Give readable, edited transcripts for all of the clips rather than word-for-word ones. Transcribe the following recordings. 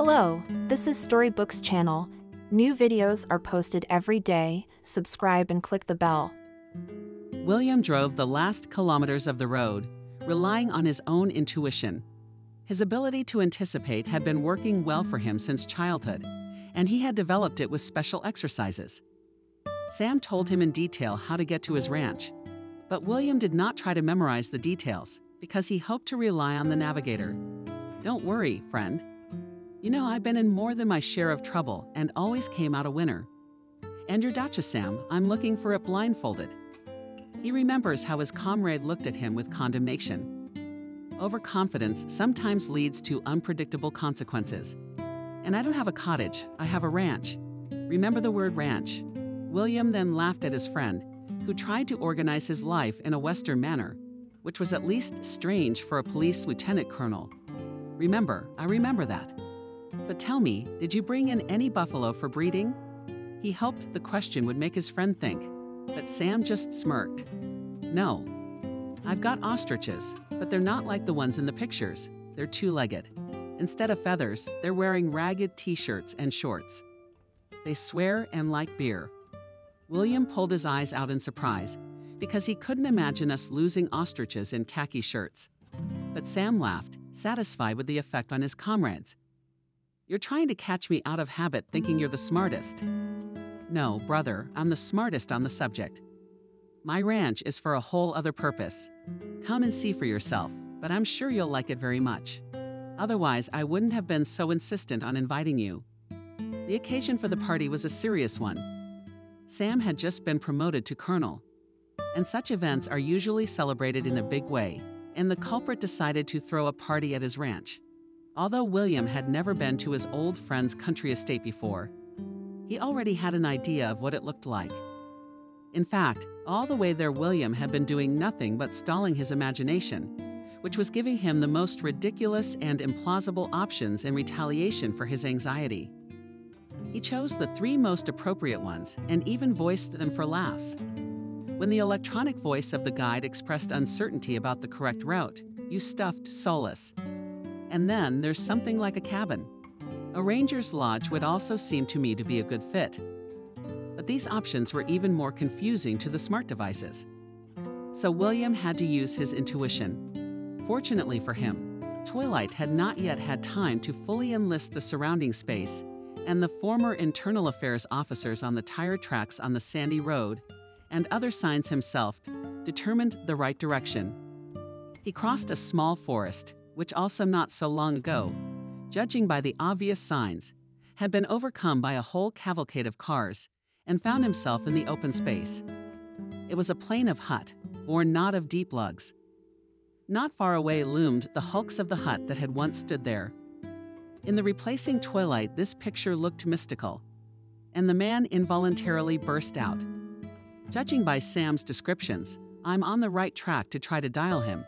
Hello, this is Storybooks channel. New videos are posted every day. Subscribe and click the bell. William drove the last kilometers of the road, relying on his own intuition. His ability to anticipate had been working well for him since childhood, and he had developed it with special exercises. Sam told him in detail how to get to his ranch, but William did not try to memorize the details because he hoped to rely on the navigator. Don't worry, friend. You know, I've been in more than my share of trouble and always came out a winner. And your dacha, Sam, I'm looking for it blindfolded. He remembers how his comrade looked at him with condemnation. Overconfidence sometimes leads to unpredictable consequences. And I don't have a cottage, I have a ranch. Remember the word ranch. William then laughed at his friend, who tried to organize his life in a Western manner, which was at least strange for a police lieutenant colonel. Remember, I remember that. But tell me, did you bring in any buffalo for breeding? He hoped the question would make his friend think, but Sam just smirked. No. I've got ostriches, but they're not like the ones in the pictures. They're two-legged. Instead of feathers, they're wearing ragged t-shirts and shorts. They swear and like beer. William pulled his eyes out in surprise, because he couldn't imagine us losing ostriches in khaki shirts. But Sam laughed, satisfied with the effect on his comrades. You're trying to catch me out of habit thinking you're the smartest. No, brother, I'm the smartest on the subject. My ranch is for a whole other purpose. Come and see for yourself, but I'm sure you'll like it very much. Otherwise, I wouldn't have been so insistent on inviting you. The occasion for the party was a serious one. Sam had just been promoted to colonel, and such events are usually celebrated in a big way, and the culprit decided to throw a party at his ranch. Although William had never been to his old friend's country estate before, he already had an idea of what it looked like. In fact, all the way there William had been doing nothing but stalling his imagination, which was giving him the most ridiculous and implausible options in retaliation for his anxiety. He chose the three most appropriate ones and even voiced them for laughs. When the electronic voice of the guide expressed uncertainty about the correct route, you stuffed solace. And then there's something like a cabin. A ranger's lodge would also seem to me to be a good fit. But these options were even more confusing to the smart devices. So William had to use his intuition. Fortunately for him, Twilight had not yet had time to fully enlist the surrounding space, and the former internal affairs officers on the tire tracks on the sandy road, and other signs himself, determined the right direction. He crossed a small forest, which also not so long ago, judging by the obvious signs, had been overcome by a whole cavalcade of cars, and found himself in the open space. It was a plain of hut, or knot of deep logs. Not far away loomed the hulks of the hut that had once stood there. In the replacing twilight, this picture looked mystical, and the man involuntarily burst out. Judging by Sam's descriptions, I'm on the right track to try to dial him,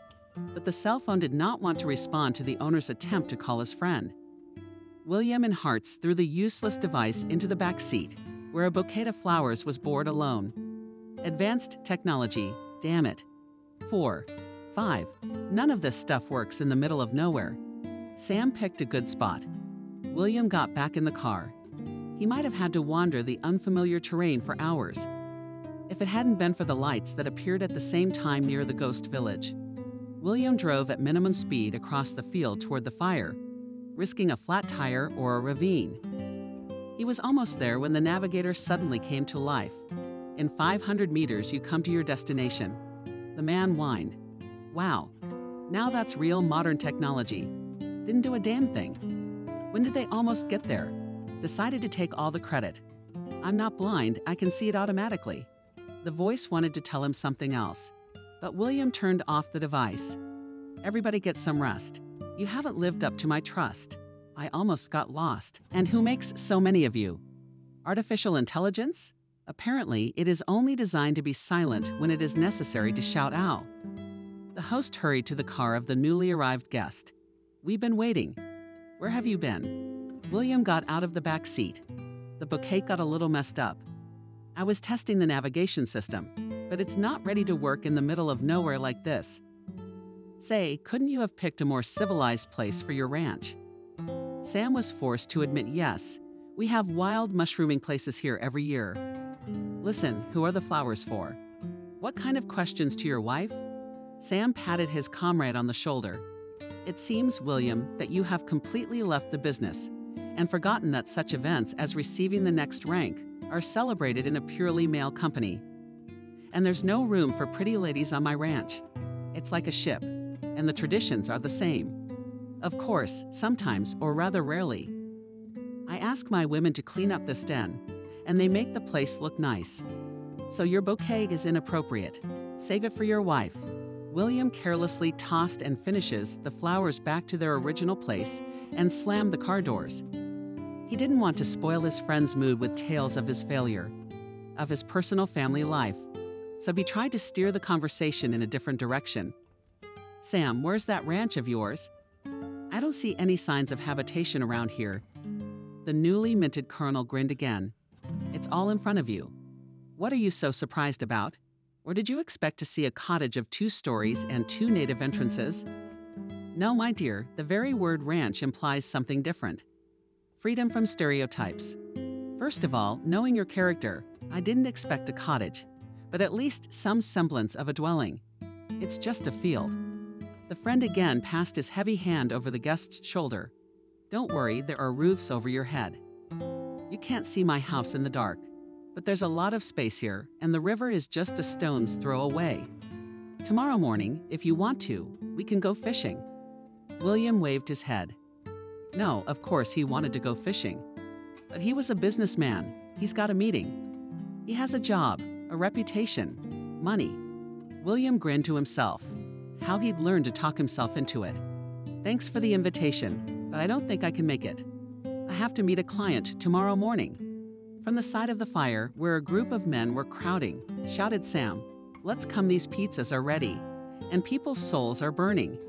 but the cell phone did not want to respond to the owner's attempt to call his friend. William and Hearts threw the useless device into the back seat, where a bouquet of flowers was bored alone. Advanced technology, damn it. 4, 5, none of this stuff works in the middle of nowhere. Sam picked a good spot. William got back in the car. He might have had to wander the unfamiliar terrain for hours, if it hadn't been for the lights that appeared at the same time near the ghost village. William drove at minimum speed across the field toward the fire, risking a flat tire or a ravine. He was almost there when the navigator suddenly came to life. In 500 meters you come to your destination. The man whined. Wow. Now that's real modern technology. Didn't do a damn thing. When did they almost get there? Decided to take all the credit. I'm not blind, I can see it automatically. The voice wanted to tell him something else, but William turned off the device. Everybody get some rest. You haven't lived up to my trust. I almost got lost. And who makes so many of you? Artificial intelligence? Apparently, it is only designed to be silent when it is necessary to shout ow. The host hurried to the car of the newly arrived guest. We've been waiting. Where have you been? William got out of the back seat. The bouquet got a little messed up. I was testing the navigation system, but it's not ready to work in the middle of nowhere like this. Say, couldn't you have picked a more civilized place for your ranch? Sam was forced to admit, yes, we have wild mushrooming places here every year. Listen, who are the flowers for? What kind of questions to your wife? Sam patted his comrade on the shoulder. It seems, William, that you have completely left the business and forgotten that such events as receiving the next rank are celebrated in a purely male company. And there's no room for pretty ladies on my ranch. It's like a ship, and the traditions are the same. Of course, sometimes, or rather rarely, I ask my women to clean up this den, and they make the place look nice. So your bouquet is inappropriate. Save it for your wife. William carelessly tossed and finishes the flowers back to their original place and slammed the car doors. He didn't want to spoil his friend's mood with tales of his failure, of his personal family life, so he tried to steer the conversation in a different direction. Sam, where's that ranch of yours? I don't see any signs of habitation around here. The newly minted colonel grinned again. It's all in front of you. What are you so surprised about? Or did you expect to see a cottage of 2 stories and 2 native entrances? No, my dear, the very word ranch implies something different. Freedom from stereotypes. First of all, knowing your character, I didn't expect a cottage, but at least some semblance of a dwelling. It's just a field. The friend again passed his heavy hand over the guest's shoulder. Don't worry, there are roofs over your head. You can't see my house in the dark, but there's a lot of space here, and the river is just a stone's throw away. Tomorrow morning, if you want to, we can go fishing. William waved his head. No, of course he wanted to go fishing. But he was a businessman, he's got a meeting. He has a job, a reputation, money. William grinned to himself, how he'd learned to talk himself into it. Thanks for the invitation, but I don't think I can make it. I have to meet a client tomorrow morning. From the side of the fire, where a group of men were crowding, shouted Sam, let's come, these pizzas are ready, and people's souls are burning.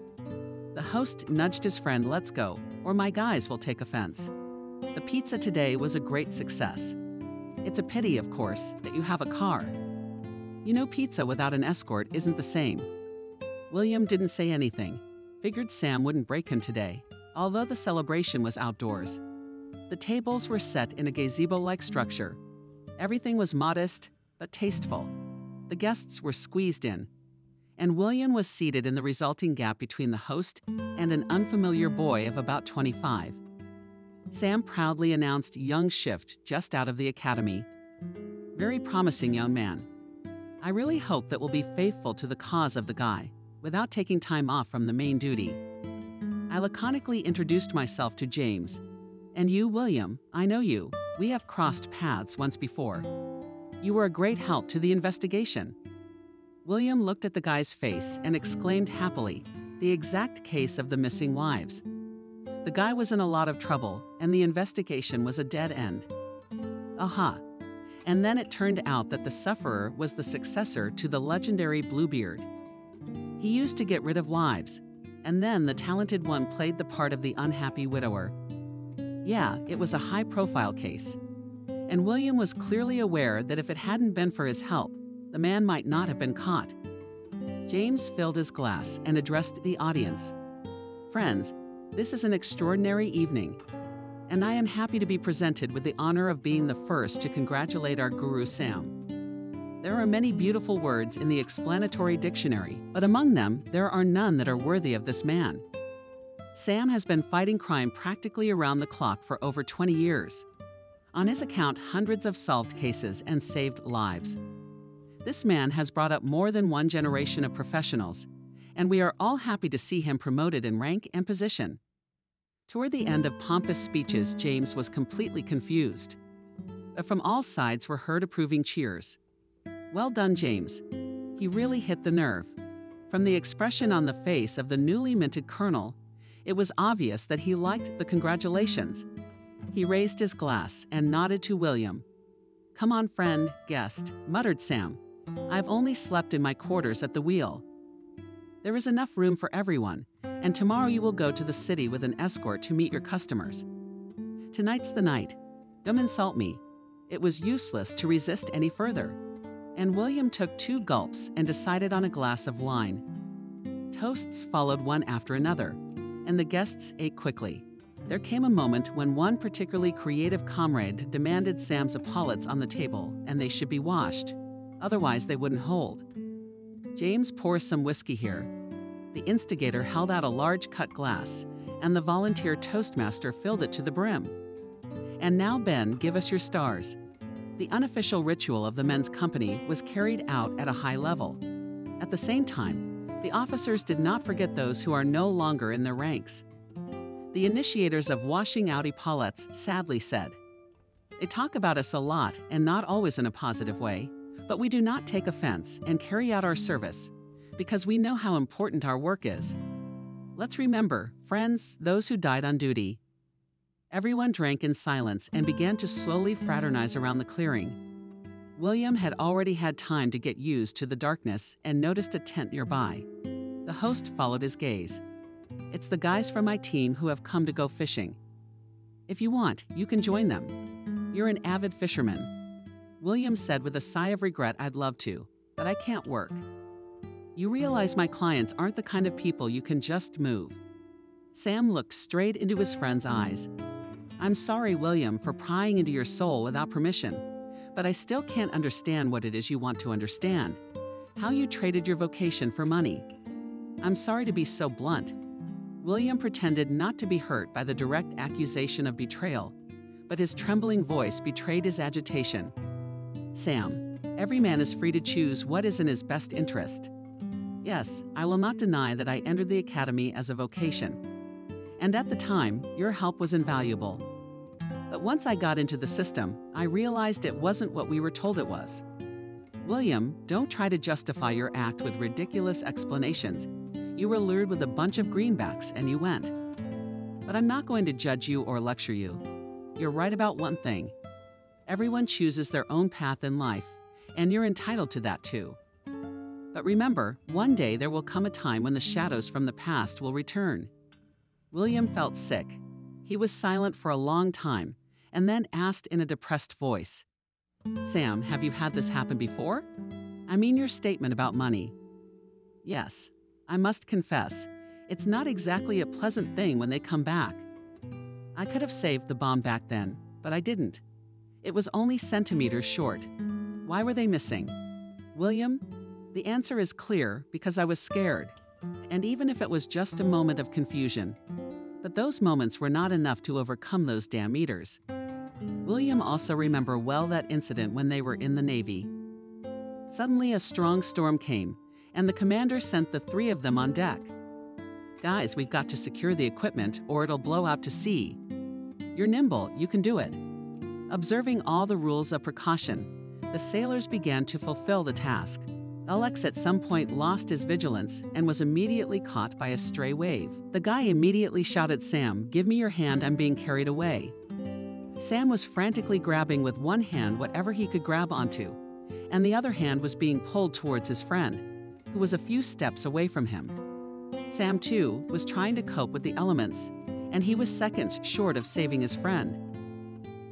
The host nudged his friend, let's go, or my guys will take offense. The pizza today was a great success. It's a pity, of course, that you have a car. You know, pizza without an escort isn't the same. William didn't say anything, figured Sam wouldn't break him today, although the celebration was outdoors. The tables were set in a gazebo-like structure. Everything was modest, but tasteful. The guests were squeezed in, and William was seated in the resulting gap between the host and an unfamiliar boy of about 25. Sam proudly announced young Shift just out of the academy. Very promising young man. I really hope that we'll be faithful to the cause of the guy, without taking time off from the main duty. I laconically introduced myself to James. And you, William, I know you. We have crossed paths once before. You were a great help to the investigation. William looked at the guy's face and exclaimed happily, the exact case of the missing wives. The guy was in a lot of trouble, and the investigation was a dead end. Aha. And then it turned out that the sufferer was the successor to the legendary Bluebeard. He used to get rid of wives, and then the talented one played the part of the unhappy widower. Yeah, it was a high-profile case. And William was clearly aware that if it hadn't been for his help, the man might not have been caught. James filled his glass and addressed the audience. Friends, this is an extraordinary evening, and I am happy to be presented with the honor of being the first to congratulate our guru Sam. There are many beautiful words in the explanatory dictionary, but among them, there are none that are worthy of this man. Sam has been fighting crime practically around the clock for over 20 years. On his account, hundreds of solved cases and saved lives. This man has brought up more than one generation of professionals, and we are all happy to see him promoted in rank and position. Toward the end of pompous speeches, James was completely confused. But from all sides were heard approving cheers. Well done, James. He really hit the nerve. From the expression on the face of the newly minted colonel, it was obvious that he liked the congratulations. He raised his glass and nodded to William. Come on, friend, guest, muttered Sam. I've only slept in my quarters at the wheel. There is enough room for everyone, and tomorrow you will go to the city with an escort to meet your customers. Tonight's the night. Don't insult me. It was useless to resist any further. And William took 2 gulps and decided on a glass of wine. Toasts followed one after another, and the guests ate quickly. There came a moment when one particularly creative comrade demanded Sam's epaulets on the table, and they should be washed. Otherwise, they wouldn't hold. James pours some whiskey here. The instigator held out a large cut glass, and the volunteer toastmaster filled it to the brim. And now, Ben, give us your stars. The unofficial ritual of the men's company was carried out at a high level. At the same time, the officers did not forget those who are no longer in their ranks. The initiators of washing out epaulets sadly said, "They talk about us a lot and not always in a positive way, but we do not take offense and carry out our service, because we know how important our work is. Let's remember, friends, those who died on duty." Everyone drank in silence and began to slowly fraternize around the clearing. William had already had time to get used to the darkness and noticed a tent nearby. The host followed his gaze. "It's the guys from my team who have come to go fishing. If you want, you can join them. You're an avid fisherman." William said with a sigh of regret, "I'd love to, but I can't work. You realize my clients aren't the kind of people you can just move." Sam looked straight into his friend's eyes. "I'm sorry, William, for prying into your soul without permission, but I still can't understand what it is you want to understand. How you traded your vocation for money. I'm sorry to be so blunt." William pretended not to be hurt by the direct accusation of betrayal, but his trembling voice betrayed his agitation. "Sam, every man is free to choose what is in his best interest. Yes, I will not deny that I entered the academy as a vocation. And at the time, your help was invaluable. But once I got into the system, I realized it wasn't what we were told it was. William, don't try to justify your act with ridiculous explanations. You were lured with a bunch of greenbacks and you went. But I'm not going to judge you or lecture you. You're right about one thing. Everyone chooses their own path in life, and you're entitled to that too. But remember, one day there will come a time when the shadows from the past will return." William felt sick. He was silent for a long time, and then asked in a depressed voice, "Sam, have you had this happen before? I mean your statement about money." "Yes. I must confess, it's not exactly a pleasant thing when they come back. I could have saved the bomb back then, but I didn't. It was only centimeters short. Why were they missing?" "William, the answer is clear, because I was scared. And even if it was just a moment of confusion. But those moments were not enough to overcome those damn meters." William also remembered well that incident when they were in the Navy. Suddenly a strong storm came, and the commander sent the three of them on deck. "Guys, we've got to secure the equipment or it'll blow out to sea. You're nimble, you can do it." Observing all the rules of precaution, the sailors began to fulfill the task. Alex at some point lost his vigilance and was immediately caught by a stray wave. The guy immediately shouted, "Sam, give me your hand, I'm being carried away." Sam was frantically grabbing with one hand whatever he could grab onto, and the other hand was being pulled towards his friend, who was a few steps away from him. Sam, too, was trying to cope with the elements, and he was seconds short of saving his friend.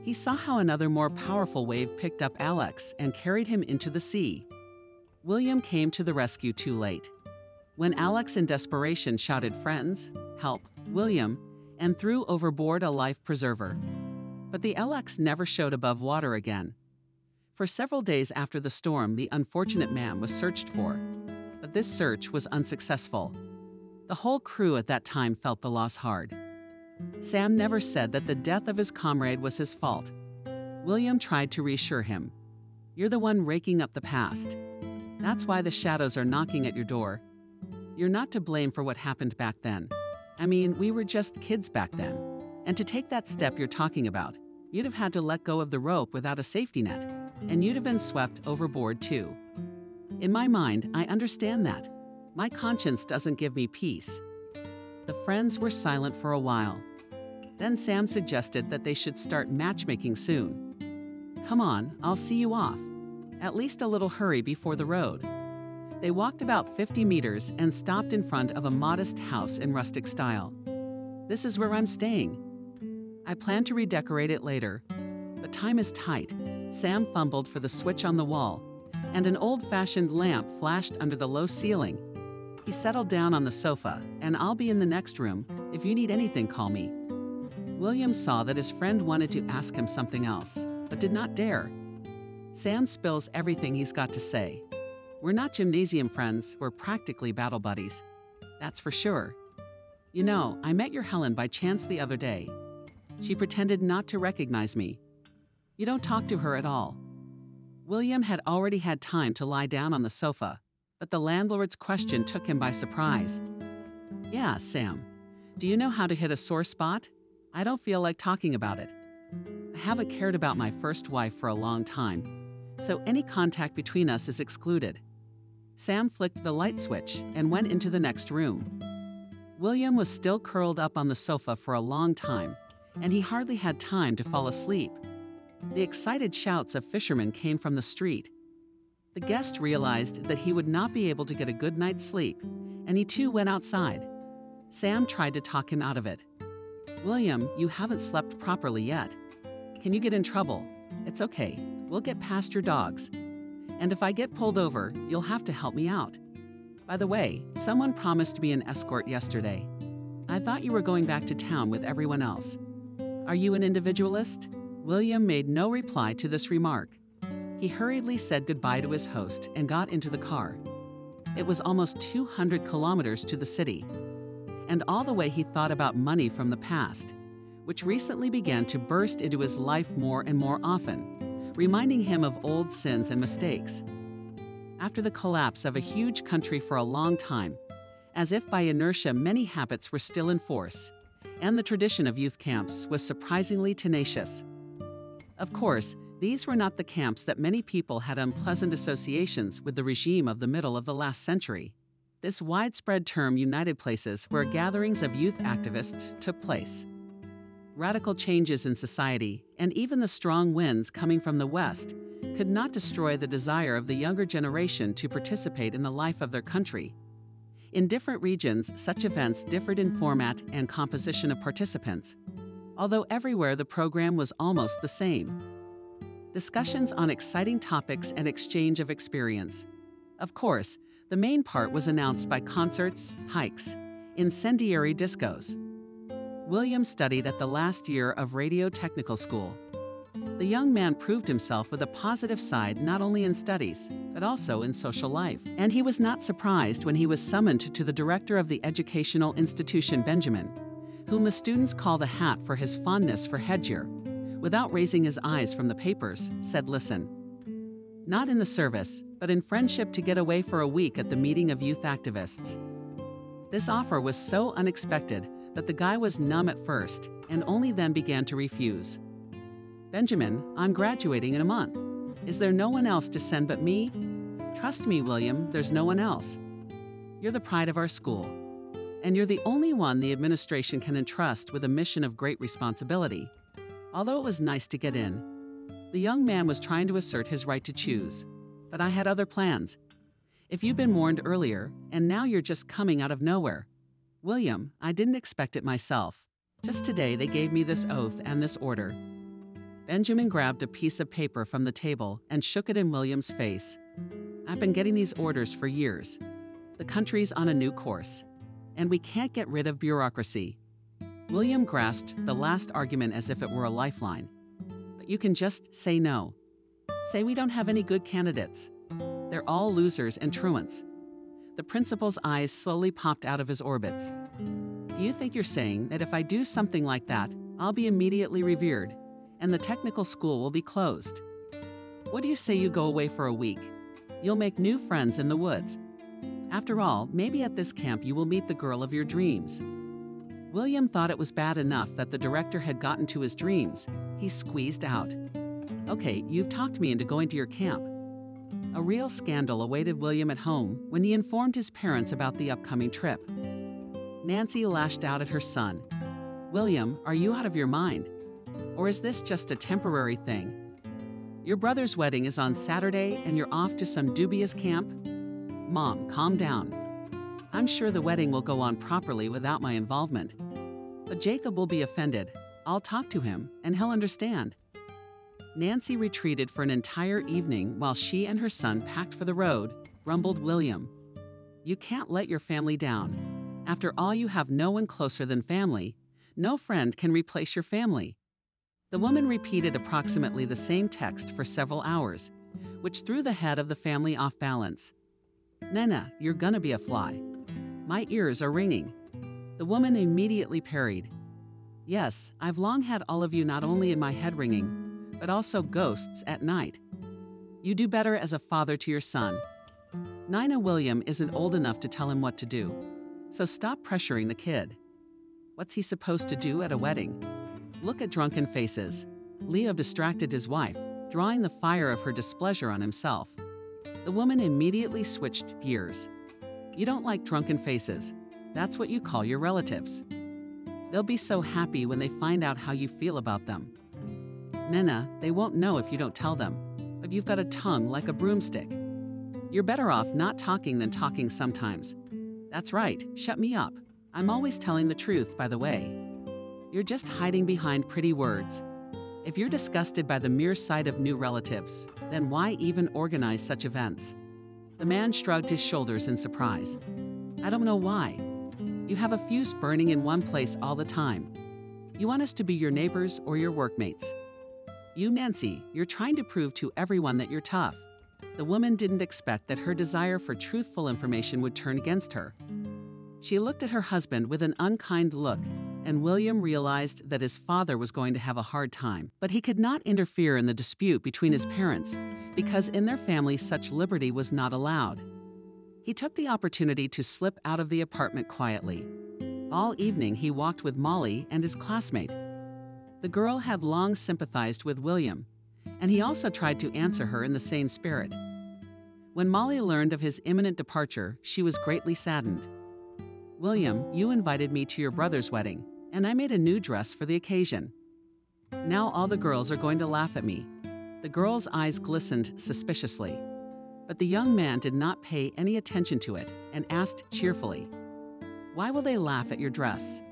He saw how another more powerful wave picked up Alex and carried him into the sea. William came to the rescue too late. When Alex in desperation shouted, "Friends, help, William," and threw overboard a life preserver. But the Alex never showed above water again. For several days after the storm, the unfortunate man was searched for, but this search was unsuccessful. The whole crew at that time felt the loss hard. Sam never said that the death of his comrade was his fault. William tried to reassure him. "You're the one raking up the past. That's why the shadows are knocking at your door. You're not to blame for what happened back then. I mean, we were just kids back then. And to take that step you're talking about, you'd have had to let go of the rope without a safety net, and you'd have been swept overboard too. In my mind, I understand that. My conscience doesn't give me peace." The friends were silent for a while. Then Sam suggested that they should start matchmaking soon. "Come on, I'll see you off. At least a little hurry before the road." They walked about 50 meters and stopped in front of a modest house in rustic style. "This is where I'm staying. I plan to redecorate it later, but time is tight." Sam fumbled for the switch on the wall, and an old-fashioned lamp flashed under the low ceiling. He settled down on the sofa, "And I'll be in the next room. If you need anything, call me." William saw that his friend wanted to ask him something else, but did not dare. Sam spills everything he's got to say. We're not gymnasium friends, we're practically battle buddies. That's for sure. You know, I met your Helen by chance the other day. She pretended not to recognize me. You don't talk to her at all. William had already had time to lie down on the sofa, but the landlord's question took him by surprise. Yeah, Sam. Do you know how to hit a sore spot? I don't feel like talking about it. I haven't cared about my first wife for a long time, so any contact between us is excluded. Sam flicked the light switch and went into the next room. William was still curled up on the sofa for a long time, and he hardly had time to fall asleep. The excited shouts of fishermen came from the street. The guest realized that he would not be able to get a good night's sleep, and he too went outside. Sam tried to talk him out of it. William, you haven't slept properly yet. Can you get in trouble? It's okay. We'll get past your dogs. And if I get pulled over, you'll have to help me out. By the way, someone promised me an escort yesterday. I thought you were going back to town with everyone else. Are you an individualist? William made no reply to this remark. He hurriedly said goodbye to his host and got into the car. It was almost 200 kilometers to the city. And all the way he thought about money from the past, which recently began to burst into his life more and more often, reminding him of old sins and mistakes. After the collapse of a huge country for a long time, as if by inertia many habits were still in force, and the tradition of youth camps was surprisingly tenacious. Of course, these were not the camps that many people had unpleasant associations with the regime of the middle of the last century. This widespread term united places where gatherings of youth activists took place. Radical changes in society, and even the strong winds coming from the West, could not destroy the desire of the younger generation to participate in the life of their country. In different regions, such events differed in format and composition of participants, although everywhere the program was almost the same. Discussions on exciting topics and exchange of experience. Of course, the main part was announced by concerts, hikes, incendiary discos. William studied at the last year of Radio Technical School. The young man proved himself with a positive side not only in studies, but also in social life. And he was not surprised when he was summoned to the director of the educational institution Benjamin, whom the students call the hat for his fondness for headgear, without raising his eyes from the papers, said listen. Not in the service, but in friendship to get away for a week at the meeting of youth activists. This offer was so unexpected that the guy was numb at first, and only then began to refuse. Benjamin, I'm graduating in a month. Is there no one else to send but me? Trust me, William, there's no one else. You're the pride of our school, and you're the only one the administration can entrust with a mission of great responsibility. Although it was nice to get in, the young man was trying to assert his right to choose, but I had other plans. If you'd been warned earlier, and now you're just coming out of nowhere. William, I didn't expect it myself. Just today they gave me this oath and this order. Benjamin grabbed a piece of paper from the table and shook it in William's face. I've been getting these orders for years. The country's on a new course, and we can't get rid of bureaucracy. William grasped the last argument as if it were a lifeline. But you can just say no. Say we don't have any good candidates. They're all losers and truants. The principal's eyes slowly popped out of his orbits. Do you think you're saying that if I do something like that, I'll be immediately revered, and the technical school will be closed? What do you say you go away for a week? You'll make new friends in the woods. After all, maybe at this camp you will meet the girl of your dreams. William thought it was bad enough that the director had gotten to his dreams. He squeezed out. Okay, you've talked me into going to your camp. A real scandal awaited William at home when he informed his parents about the upcoming trip. Nancy lashed out at her son. William, are you out of your mind? Or is this just a temporary thing? Your brother's wedding is on Saturday and you're off to some dubious camp? Mom, calm down. I'm sure the wedding will go on properly without my involvement. But Jacob will be offended. I'll talk to him and he'll understand. Nancy retreated for an entire evening while she and her son packed for the road, grumbled William. You can't let your family down. After all, you have no one closer than family, no friend can replace your family. The woman repeated approximately the same text for several hours, which threw the head of the family off balance. Nena, you're gonna be a fly. My ears are ringing. The woman immediately parried. Yes, I've long had all of you not only in my head ringing, but also ghosts at night. You do better as a father to your son. Nina William isn't old enough to tell him what to do, so stop pressuring the kid. What's he supposed to do at a wedding? Look at drunken faces. Leo distracted his wife, drawing the fire of her displeasure on himself. The woman immediately switched gears. You don't like drunken faces. That's what you call your relatives. They'll be so happy when they find out how you feel about them. Nena, they won't know if you don't tell them, but you've got a tongue like a broomstick. You're better off not talking than talking sometimes. That's right, shut me up. I'm always telling the truth, by the way. You're just hiding behind pretty words. If you're disgusted by the mere sight of new relatives, then why even organize such events? The man shrugged his shoulders in surprise. I don't know why. You have a fuse burning in one place all the time. You want us to be your neighbors or your workmates. You, Nancy, you're trying to prove to everyone that you're tough. The woman didn't expect that her desire for truthful information would turn against her. She looked at her husband with an unkind look, and William realized that his father was going to have a hard time, but he could not interfere in the dispute between his parents, because in their family such liberty was not allowed. He took the opportunity to slip out of the apartment quietly. All evening he walked with Molly and his classmate. The girl had long sympathized with William, and he also tried to answer her in the same spirit. When Molly learned of his imminent departure, she was greatly saddened. William, you invited me to your brother's wedding, and I made a new dress for the occasion. Now all the girls are going to laugh at me. The girl's eyes glistened suspiciously. But the young man did not pay any attention to it and asked cheerfully, "Why will they laugh at your dress?"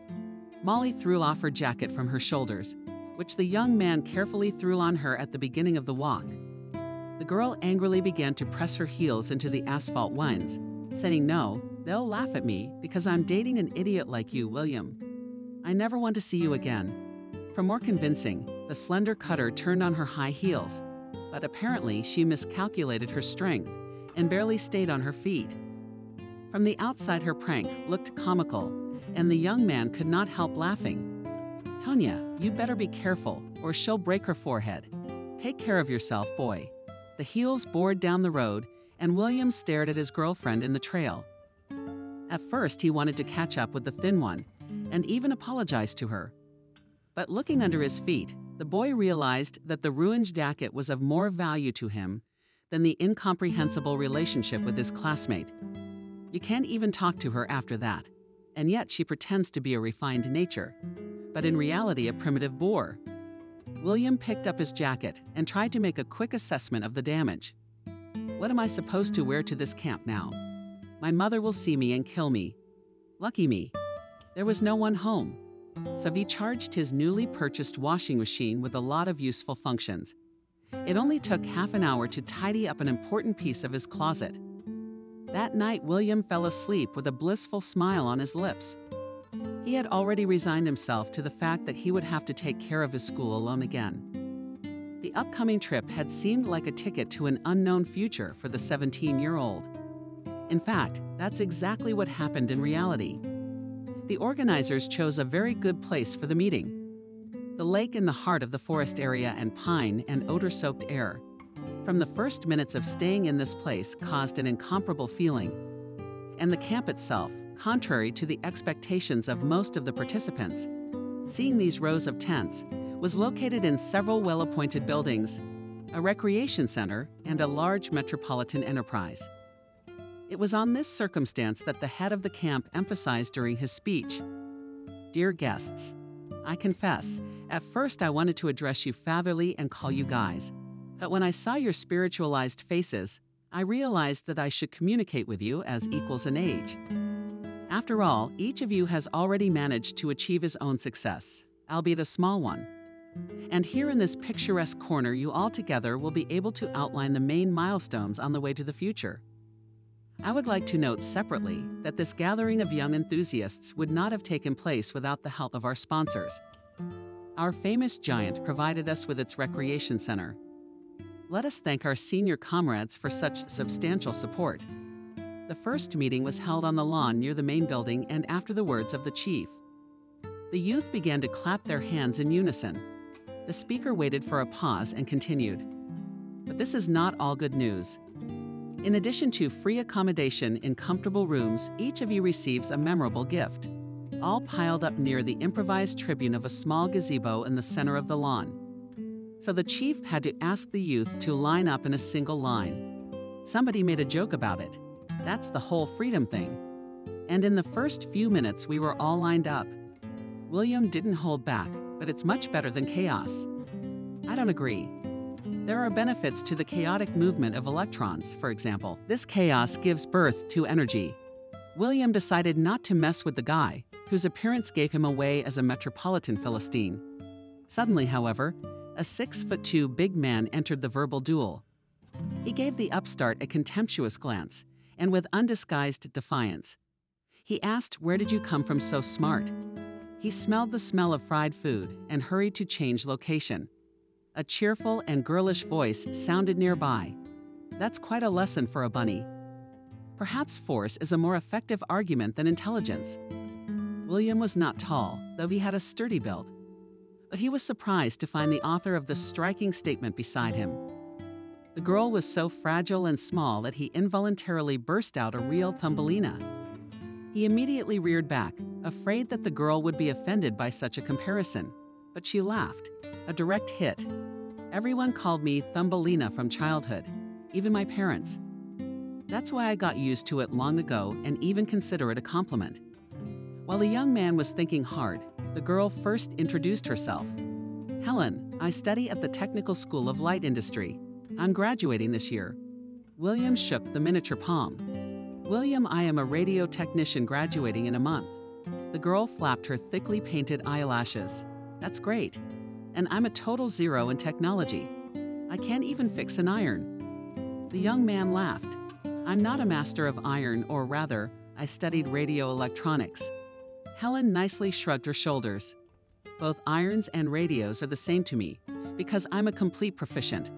Molly threw off her jacket from her shoulders, which the young man carefully threw on her at the beginning of the walk. The girl angrily began to press her heels into the asphalt ones, saying, "No, they'll laugh at me because I'm dating an idiot like you, William. I never want to see you again." For more convincing, the slender cutter turned on her high heels, but apparently she miscalculated her strength and barely stayed on her feet. From the outside, her prank looked comical, and the young man could not help laughing. "Tonya, you better be careful, or she'll break her forehead. Take care of yourself, boy." The heels bored down the road, and William stared at his girlfriend in the trail. At first, he wanted to catch up with the thin one, and even apologize to her. But looking under his feet, the boy realized that the ruined jacket was of more value to him than the incomprehensible relationship with his classmate. You can't even talk to her after that, and yet she pretends to be a refined nature, but in reality a primitive boor. William picked up his jacket and tried to make a quick assessment of the damage. What am I supposed to wear to this camp now? My mother will see me and kill me. Lucky me. There was no one home. So he charged his newly purchased washing machine with a lot of useful functions. It only took half an hour to tidy up an important piece of his closet. That night William fell asleep with a blissful smile on his lips. He had already resigned himself to the fact that he would have to take care of his school alone again. The upcoming trip had seemed like a ticket to an unknown future for the 17-year-old. In fact, that's exactly what happened in reality. The organizers chose a very good place for the meeting. The lake in the heart of the forest area and pine and odor-soaked air from the first minutes of staying in this place caused an incomparable feeling. And the camp itself, contrary to the expectations of most of the participants, seeing these rows of tents, was located in several well-appointed buildings, a recreation center, and a large metropolitan enterprise. It was on this circumstance that the head of the camp emphasized during his speech. "Dear guests, I confess, at first I wanted to address you fatherly and call you guys, but when I saw your spiritualized faces, I realized that I should communicate with you as equals in age. After all, each of you has already managed to achieve his own success, albeit a small one. And here in this picturesque corner you all together will be able to outline the main milestones on the way to the future. I would like to note separately that this gathering of young enthusiasts would not have taken place without the help of our sponsors. Our famous giant provided us with its recreation center. Let us thank our senior comrades for such substantial support. The first meeting was held on the lawn near the main building, and after the words of the chief, the youth began to clap their hands in unison. The speaker waited for a pause and continued. But this is not all good news. In addition to free accommodation in comfortable rooms, each of you receives a memorable gift. All piled up near the improvised tribune of a small gazebo in the center of the lawn. So the chief had to ask the youth to line up in a single line. Somebody made a joke about it. That's the whole freedom thing. And in the first few minutes we were all lined up. William didn't hold back, but it's much better than chaos. I don't agree. There are benefits to the chaotic movement of electrons, for example. This chaos gives birth to energy. William decided not to mess with the guy, whose appearance gave him away as a metropolitan Philistine. Suddenly, however, a 6'2" big man entered the verbal duel. He gave the upstart a contemptuous glance, and with undisguised defiance. He asked, "Where did you come from so smart?" He smelled the smell of fried food and hurried to change location. A cheerful and girlish voice sounded nearby. That's quite a lesson for a bunny. Perhaps force is a more effective argument than intelligence. William was not tall, though he had a sturdy build. But he was surprised to find the author of this striking statement beside him. The girl was so fragile and small that he involuntarily burst out a real Thumbelina. He immediately reared back, afraid that the girl would be offended by such a comparison, but she laughed. A direct hit. Everyone called me Thumbelina from childhood, even my parents. That's why I got used to it long ago and even consider it a compliment. While the young man was thinking hard, the girl first introduced herself. Helen, I study at the Technical School of Light Industry. I'm graduating this year. William shook the miniature palm. William, I am a radio technician graduating in a month. The girl flapped her thickly painted eyelashes. That's great. And I'm a total zero in technology. I can't even fix an iron. The young man laughed. I'm not a master of iron, or rather, I studied radio electronics. Helen nicely shrugged her shoulders. Both irons and radios are the same to me, because I'm a complete proficient.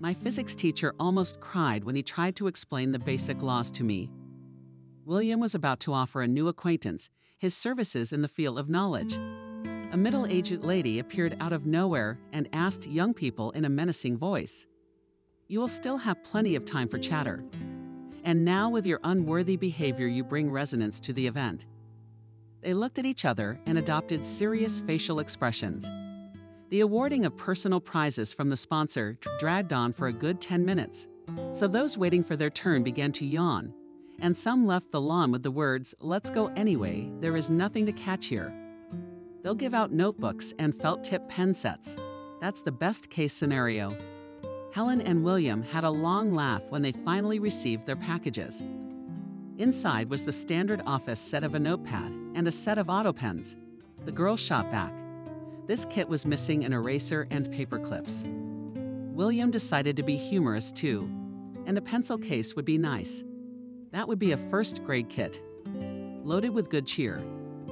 My physics teacher almost cried when he tried to explain the basic laws to me. William was about to offer a new acquaintance his services in the field of knowledge. A middle-aged lady appeared out of nowhere and asked young people in a menacing voice, "You will still have plenty of time for chatter. And now with your unworthy behavior you bring resonance to the event." They looked at each other and adopted serious facial expressions. The awarding of personal prizes from the sponsor dragged on for a good 10 minutes, so those waiting for their turn began to yawn, and some left the lawn with the words, "Let's go anyway, there is nothing to catch here." They'll give out notebooks and felt-tip pen sets. That's the best-case scenario. Helen and William had a long laugh when they finally received their packages. Inside was the standard office set of a notepad and a set of autopens. The girl shot back. This kit was missing an eraser and paper clips. William decided to be humorous too, and a pencil case would be nice. That would be a first-grade kit. Loaded with good cheer,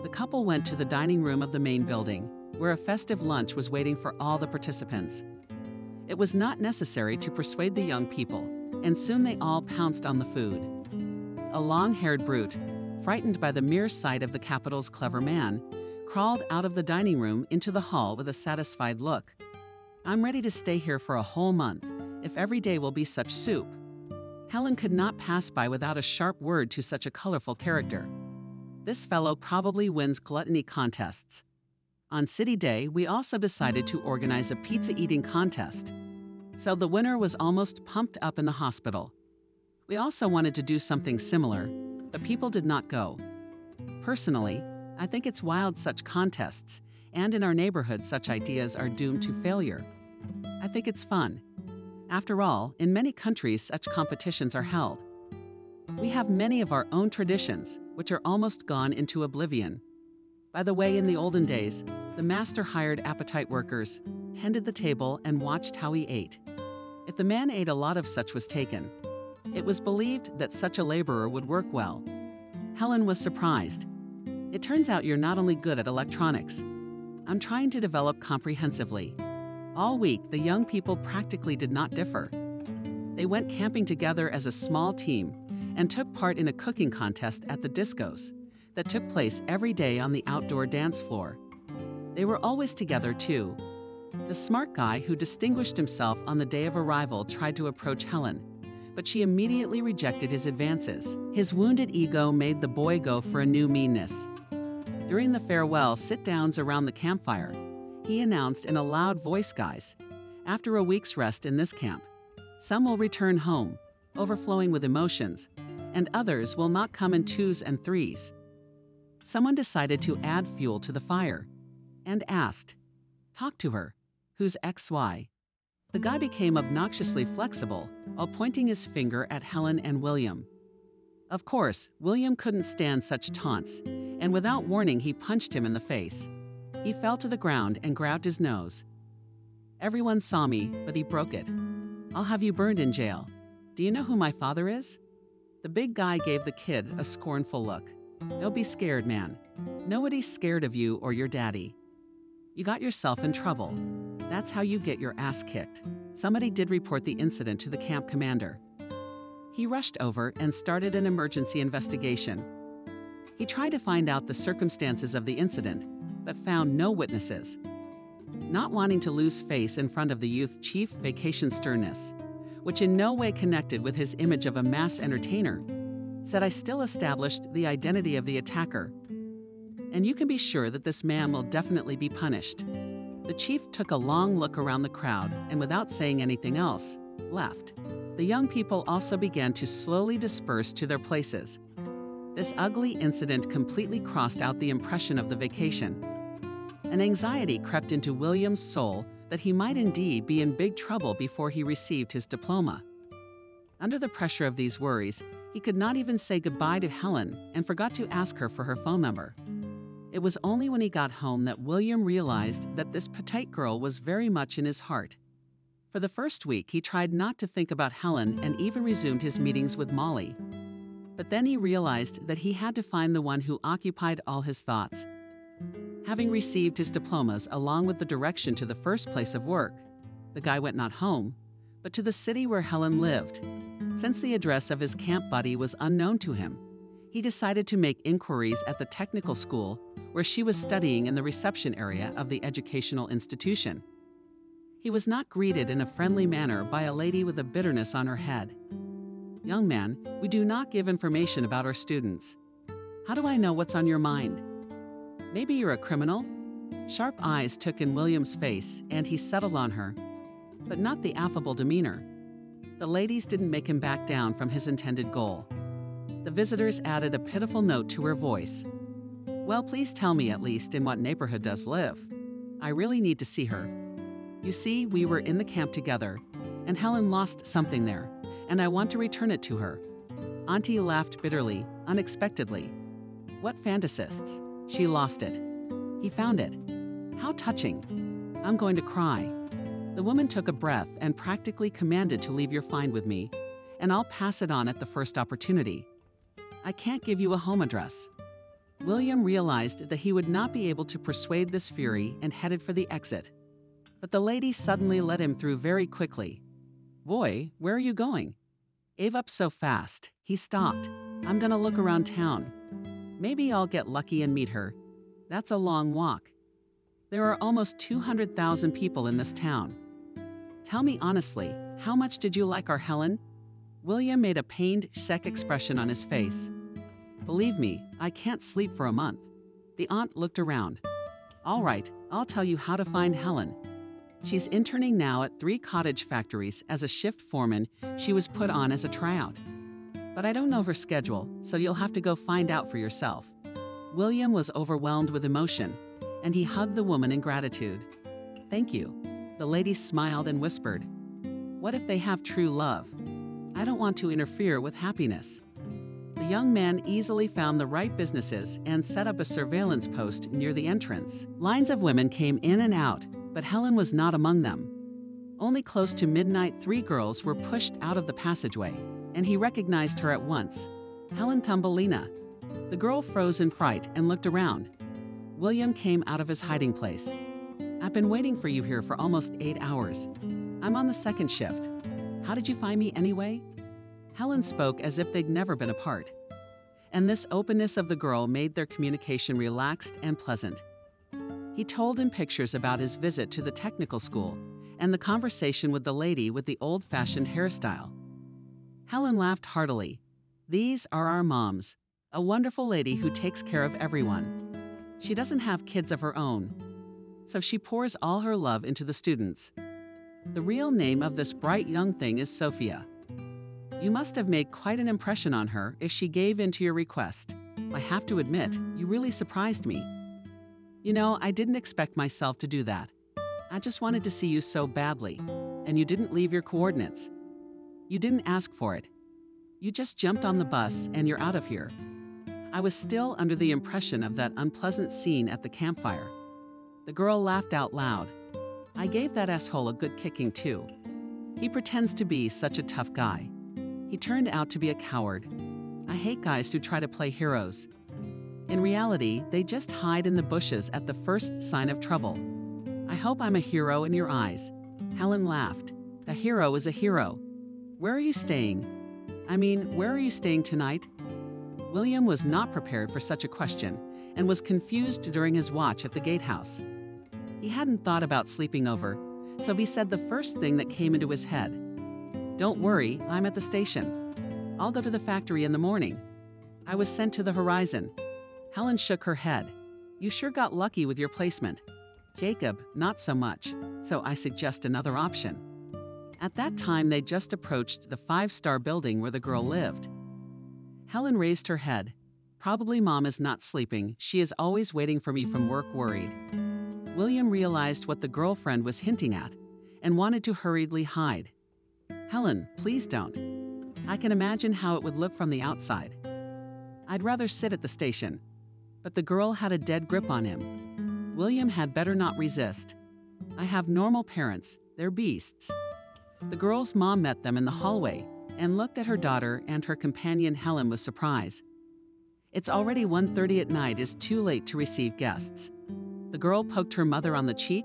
the couple went to the dining room of the main building, where a festive lunch was waiting for all the participants. It was not necessary to persuade the young people, and soon they all pounced on the food. A long-haired brute, frightened by the mere sight of the capital's clever man, crawled out of the dining room into the hall with a satisfied look. "I'm ready to stay here for a whole month, if every day will be such soup." Helen could not pass by without a sharp word to such a colorful character. This fellow probably wins gluttony contests. On City Day, we also decided to organize a pizza eating contest. So the winner was almost pumped up in the hospital. We also wanted to do something similar, but people did not go. Personally, I think it's wild such contests, and in our neighborhood such ideas are doomed to failure. I think it's fun. After all, in many countries such competitions are held. We have many of our own traditions, which are almost gone into oblivion. By the way, in the olden days, the master hired appetite workers, tended the table, and watched how he ate. If the man ate, a lot of such was taken. It was believed that such a laborer would work well. Helen was surprised. It turns out you're not only good at electronics. I'm trying to develop comprehensively. All week, the young people practically did not differ. They went camping together as a small team and took part in a cooking contest at the discos that took place every day on the outdoor dance floor. They were always together too. The smart guy who distinguished himself on the day of arrival tried to approach Helen, but she immediately rejected his advances. His wounded ego made the boy go for a new meanness. During the farewell sit-downs around the campfire, he announced in a loud voice, "Guys, after a week's rest in this camp, some will return home, overflowing with emotions, and others will not come in twos and threes." Someone decided to add fuel to the fire and asked, "Talk to her, who's XY?" The guy became obnoxiously flexible while pointing his finger at Helen and William. Of course, William couldn't stand such taunts, and without warning he punched him in the face. He fell to the ground and grabbed his nose. "Everyone saw me, but he broke it. I'll have you burned in jail. Do you know who my father is?" The big guy gave the kid a scornful look. "Don't be scared, man. Nobody's scared of you or your daddy. You got yourself in trouble. That's how you get your ass kicked." Somebody did report the incident to the camp commander. He rushed over and started an emergency investigation. He tried to find out the circumstances of the incident, but found no witnesses. Not wanting to lose face in front of the youth chief vacation sternness, which in no way connected with his image of a mass entertainer, said, "I still established the identity of the attacker, and you can be sure that this man will definitely be punished." The chief took a long look around the crowd and, without saying anything else, left. The young people also began to slowly disperse to their places. This ugly incident completely crossed out the impression of the vacation. An anxiety crept into William's soul that he might indeed be in big trouble before he received his diploma. Under the pressure of these worries, he could not even say goodbye to Helen and forgot to ask her for her phone number. It was only when he got home that William realized that this petite girl was very much in his heart. For the first week, he tried not to think about Helen and even resumed his meetings with Molly. But then he realized that he had to find the one who occupied all his thoughts. Having received his diplomas along with the direction to the first place of work, the guy went not home, but to the city where Helen lived. Since the address of his camp buddy was unknown to him, he decided to make inquiries at the technical school where she was studying in the reception area of the educational institution. He was not greeted in a friendly manner by a lady with a bitterness on her head. "Young man, we do not give information about our students. How do I know what's on your mind? Maybe you're a criminal?" Sharp eyes took in William's face and he settled on her, but not the affable demeanor. The ladies didn't make him back down from his intended goal. The visitors added a pitiful note to her voice. "Well, please tell me at least in what neighborhood does live. I really need to see her. You see, we were in the camp together, and Helen lost something there, and I want to return it to her." Auntie laughed bitterly, unexpectedly. "What fantasists? She lost it. He found it. How touching. I'm going to cry." The woman took a breath and practically commanded to "Leave your find with me, and I'll pass it on at the first opportunity. I can't give you a home address." William realized that he would not be able to persuade this fury and headed for the exit. But the lady suddenly led him through very quickly. "Boy, where are you going?" Gave up so fast, he stopped. "I'm gonna look around town. Maybe I'll get lucky and meet her. That's a long walk. There are almost 200,000 people in this town. Tell me honestly, how much did you like our Helen?" William made a pained, sick expression on his face. "Believe me, I can't sleep for a month." The aunt looked around. "All right, I'll tell you how to find Helen. She's interning now at 3 cottage factories as a shift foreman. She was put on as a tryout. But I don't know her schedule, so you'll have to go find out for yourself." William was overwhelmed with emotion, and he hugged the woman in gratitude. "Thank you." The lady smiled and whispered, "What if they have true love? I don't want to interfere with happiness." The young man easily found the right businesses and set up a surveillance post near the entrance. Lines of women came in and out, but Helen was not among them. Only close to midnight, 3 girls were pushed out of the passageway. and he recognized her at once. Helen Thumbelina. The girl froze in fright and looked around. William came out of his hiding place. I've been waiting for you here for almost 8 hours. I'm on the second shift. How did you find me anyway? Helen spoke as if they'd never been apart. And this openness of the girl made their communication relaxed and pleasant. He told in pictures about his visit to the technical school and the conversation with the lady with the old-fashioned hairstyle. Helen laughed heartily. These are our moms, a wonderful lady who takes care of everyone. She doesn't have kids of her own, so she pours all her love into the students. The real name of this bright young thing is Sophia. You must have made quite an impression on her if she gave in to your request. I have to admit, you really surprised me. You know, I didn't expect myself to do that. I just wanted to see you so badly, and you didn't leave your coordinates. You didn't ask for it. You just jumped on the bus and you're out of here. I was still under the impression of that unpleasant scene at the campfire. The girl laughed out loud. I gave that asshole a good kicking too. He pretends to be such a tough guy. He turned out to be a coward. I hate guys who try to play heroes. In reality, they just hide in the bushes at the first sign of trouble. I hope I'm a hero in your eyes. Helen laughed. A hero is a hero. Where are you staying? I mean, where are you staying tonight? William was not prepared for such a question and was confused during his watch at the gatehouse. He hadn't thought about sleeping over, so he said the first thing that came into his head. Don't worry, I'm at the station. I'll go to the factory in the morning. I was sent to the horizon. Helen shook her head. You sure got lucky with your placement. Jacob, not so much, so I suggest another option. At that time, they just approached the 5-star building where the girl lived. Helen raised her head. Probably Mom is not sleeping. She is always waiting for me from work, worried. William realized what the girlfriend was hinting at and wanted to hurriedly hide. Helen, please don't. I can imagine how it would look from the outside. I'd rather sit at the station. But the girl had a dead grip on him. William had better not resist. I have normal parents, they're beasts. The girl's mom met them in the hallway and looked at her daughter and her companion Helen with surprise. It's already 1:30 at night, is too late to receive guests. The girl poked her mother on the cheek.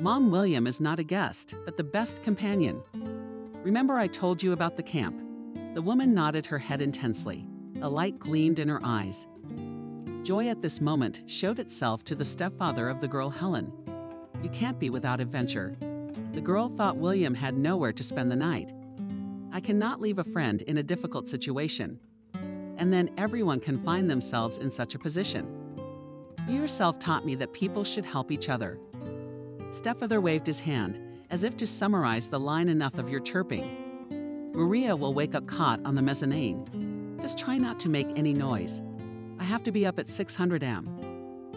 Mom, William is not a guest, but the best companion. Remember I told you about the camp? The woman nodded her head intensely. A light gleamed in her eyes. Joy at this moment showed itself to the stepfather of the girl Helen. You can't be without adventure. The girl thought William had nowhere to spend the night. I cannot leave a friend in a difficult situation. And then everyone can find themselves in such a position. You yourself taught me that people should help each other. Stepfather waved his hand, as if to summarize the line enough of your chirping. Maria will wake up caught on the mezzanine. Just try not to make any noise. I have to be up at 600 am.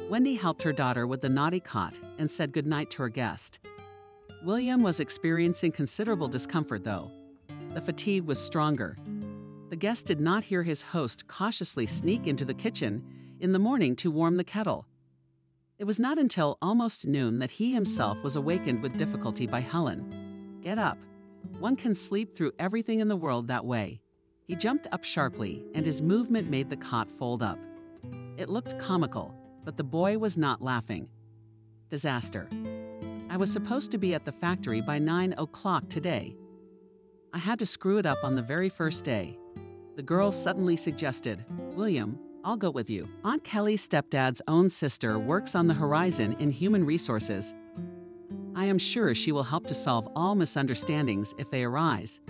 Wendy helped her daughter with the naughty cot and said goodnight to her guest. William was experiencing considerable discomfort though. The fatigue was stronger. The guest did not hear his host cautiously sneak into the kitchen in the morning to warm the kettle. It was not until almost noon that he himself was awakened with difficulty by Helen. Get up. One can sleep through everything in the world that way. He jumped up sharply, and his movement made the cot fold up. It looked comical, but the boy was not laughing. Disaster. I was supposed to be at the factory by 9 o'clock today. I had to screw it up on the very first day. The girl suddenly suggested, William, I'll go with you. Aunt Kelly's stepdad's own sister works on the horizon in human resources. I am sure she will help to solve all misunderstandings if they arise.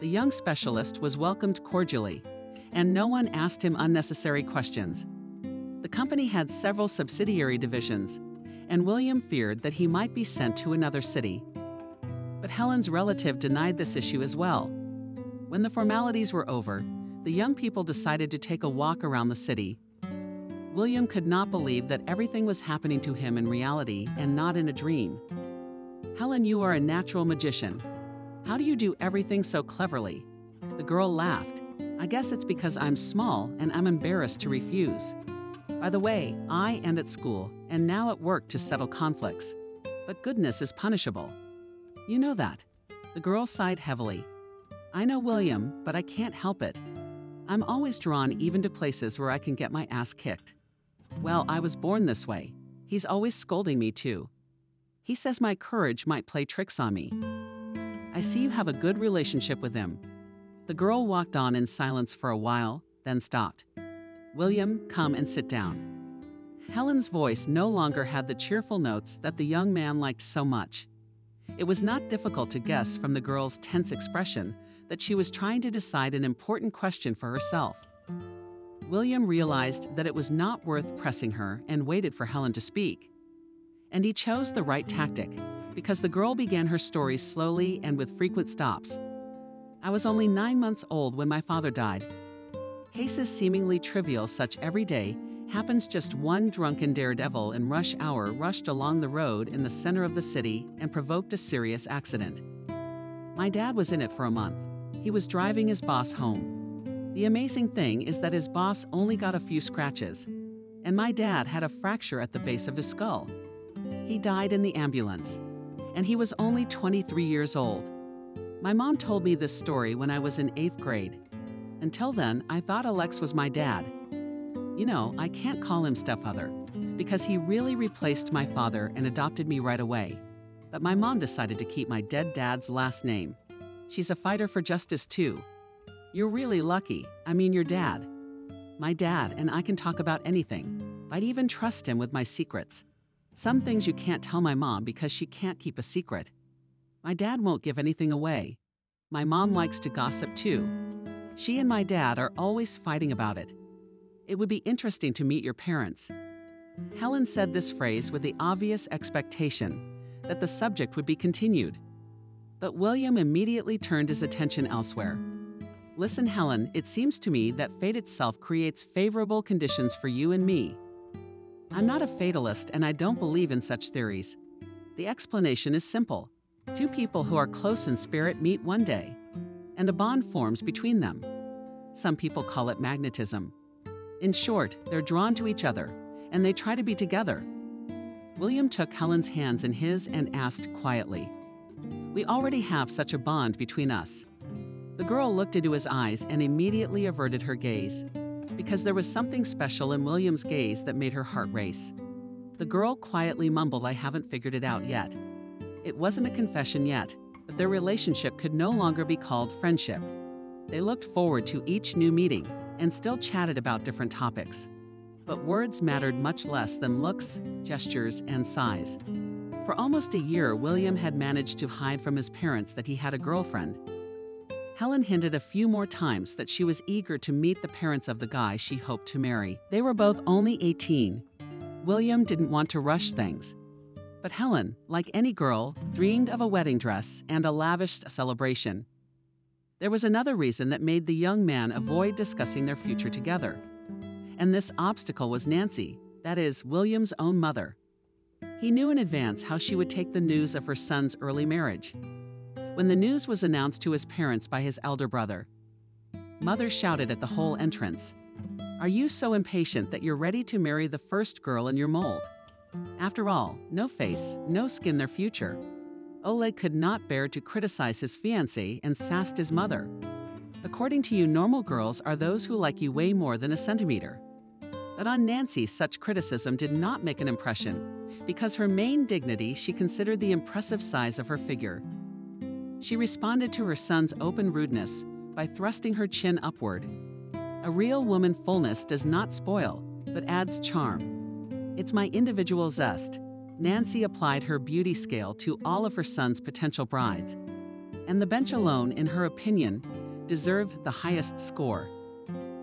The young specialist was welcomed cordially, and no one asked him unnecessary questions. The company had several subsidiary divisions, and William feared that he might be sent to another city. But Helen's relative denied this issue as well. When the formalities were over, the young people decided to take a walk around the city. William could not believe that everything was happening to him in reality and not in a dream. Helen, you are a natural magician. How do you do everything so cleverly? The girl laughed. I guess it's because I'm small and I'm embarrassed to refuse. By the way, I am at school and now at work to settle conflicts. But goodness is punishable. You know that. The girl sighed heavily. I know William, but I can't help it. I'm always drawn even to places where I can get my ass kicked. Well, I was born this way. He's always scolding me too. He says my courage might play tricks on me. I see you have a good relationship with him. The girl walked on in silence for a while, then stopped. William, come and sit down. Helen's voice no longer had the cheerful notes that the young man liked so much. It was not difficult to guess from the girl's tense expression that she was trying to decide an important question for herself. William realized that it was not worth pressing her and waited for Helen to speak. And he chose the right tactic, because the girl began her story slowly and with frequent stops. I was only 9 months old when my father died. Cases seemingly trivial such every day happens just one drunken daredevil in rush hour rushed along the road in the center of the city and provoked a serious accident. My dad was in it for a month. He was driving his boss home. The amazing thing is that his boss only got a few scratches, and my dad had a fracture at the base of his skull. He died in the ambulance, and he was only 23 years old. My mom told me this story when I was in 8th grade. Until then, I thought Alex was my dad. You know, I can't call him stepfather, because he really replaced my father and adopted me right away. But my mom decided to keep my dead dad's last name. She's a fighter for justice too. You're really lucky, I mean your dad. My dad and I can talk about anything. I'd even trust him with my secrets. Some things you can't tell my mom because she can't keep a secret. My dad won't give anything away. My mom likes to gossip too. She and my dad are always fighting about it. It would be interesting to meet your parents. Helen said this phrase with the obvious expectation that the subject would be continued. But William immediately turned his attention elsewhere. Listen, Helen, it seems to me that fate itself creates favorable conditions for you and me. I'm not a fatalist and I don't believe in such theories. The explanation is simple. Two people who are close in spirit meet one day, and a bond forms between them. Some people call it magnetism. In short, they're drawn to each other, and they try to be together. William took Helen's hands in his and asked quietly, "We already have such a bond between us." The girl looked into his eyes and immediately averted her gaze, because there was something special in William's gaze that made her heart race. The girl quietly mumbled, "I haven't figured it out yet." It wasn't a confession yet, but their relationship could no longer be called friendship. They looked forward to each new meeting and still chatted about different topics. But words mattered much less than looks, gestures, and sighs. For almost a year, William had managed to hide from his parents that he had a girlfriend. Helen hinted a few more times that she was eager to meet the parents of the guy she hoped to marry. They were both only 18. William didn't want to rush things. But Helen, like any girl, dreamed of a wedding dress and a lavish celebration. There was another reason that made the young man avoid discussing their future together. And this obstacle was Nancy, that is, William's own mother. He knew in advance how she would take the news of her son's early marriage. When the news was announced to his parents by his elder brother, Mother shouted at the whole entrance, "Are you so impatient that you're ready to marry the first girl in your mold?" After all, no face, no skin their future. Oleg could not bear to criticize his fiancée and sassed his mother. "According to you, normal girls are those who like you way more than a centimeter." But on Nancy, such criticism did not make an impression, because her main dignity she considered the impressive size of her figure. She responded to her son's open rudeness by thrusting her chin upward. A real woman fullness does not spoil, but adds charm. "It's my individual zest." Nancy applied her beauty scale to all of her son's potential brides. And the bench alone, in her opinion, deserved the highest score.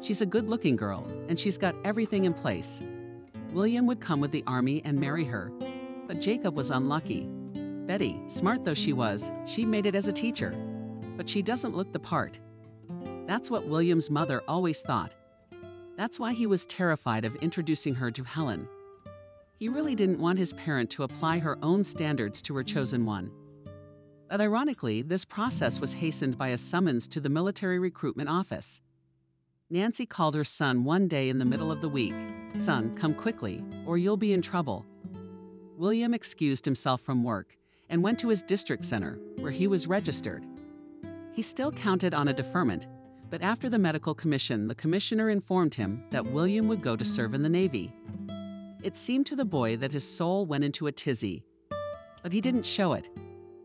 "She's a good-looking girl, and she's got everything in place." William would come with the army and marry her. But Jacob was unlucky. Betty, smart though she was, she made it as a teacher. But she doesn't look the part. That's what William's mother always thought. That's why he was terrified of introducing her to Helen. He really didn't want his parent to apply her own standards to her chosen one. But ironically, this process was hastened by a summons to the military recruitment office. Nancy called her son one day in the middle of the week. "Son, come quickly, or you'll be in trouble." William excused himself from work and went to his district center, where he was registered. He still counted on a deferment, but after the medical commission, the commissioner informed him that William would go to serve in the Navy. It seemed to the boy that his soul went into a tizzy, but he didn't show it.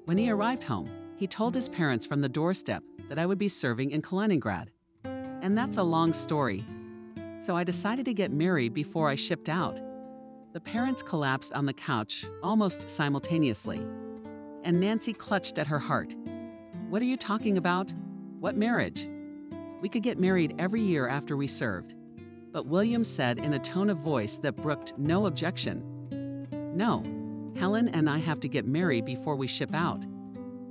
When he arrived home, he told his parents from the doorstep that I would be serving in Kaliningrad. And that's a long story. So I decided to get married before I shipped out. The parents collapsed on the couch almost simultaneously, and Nancy clutched at her heart. What are you talking about? What marriage? We could get married every year after we served. But William said in a tone of voice that brooked no objection, "No, Helen and I have to get married before we ship out.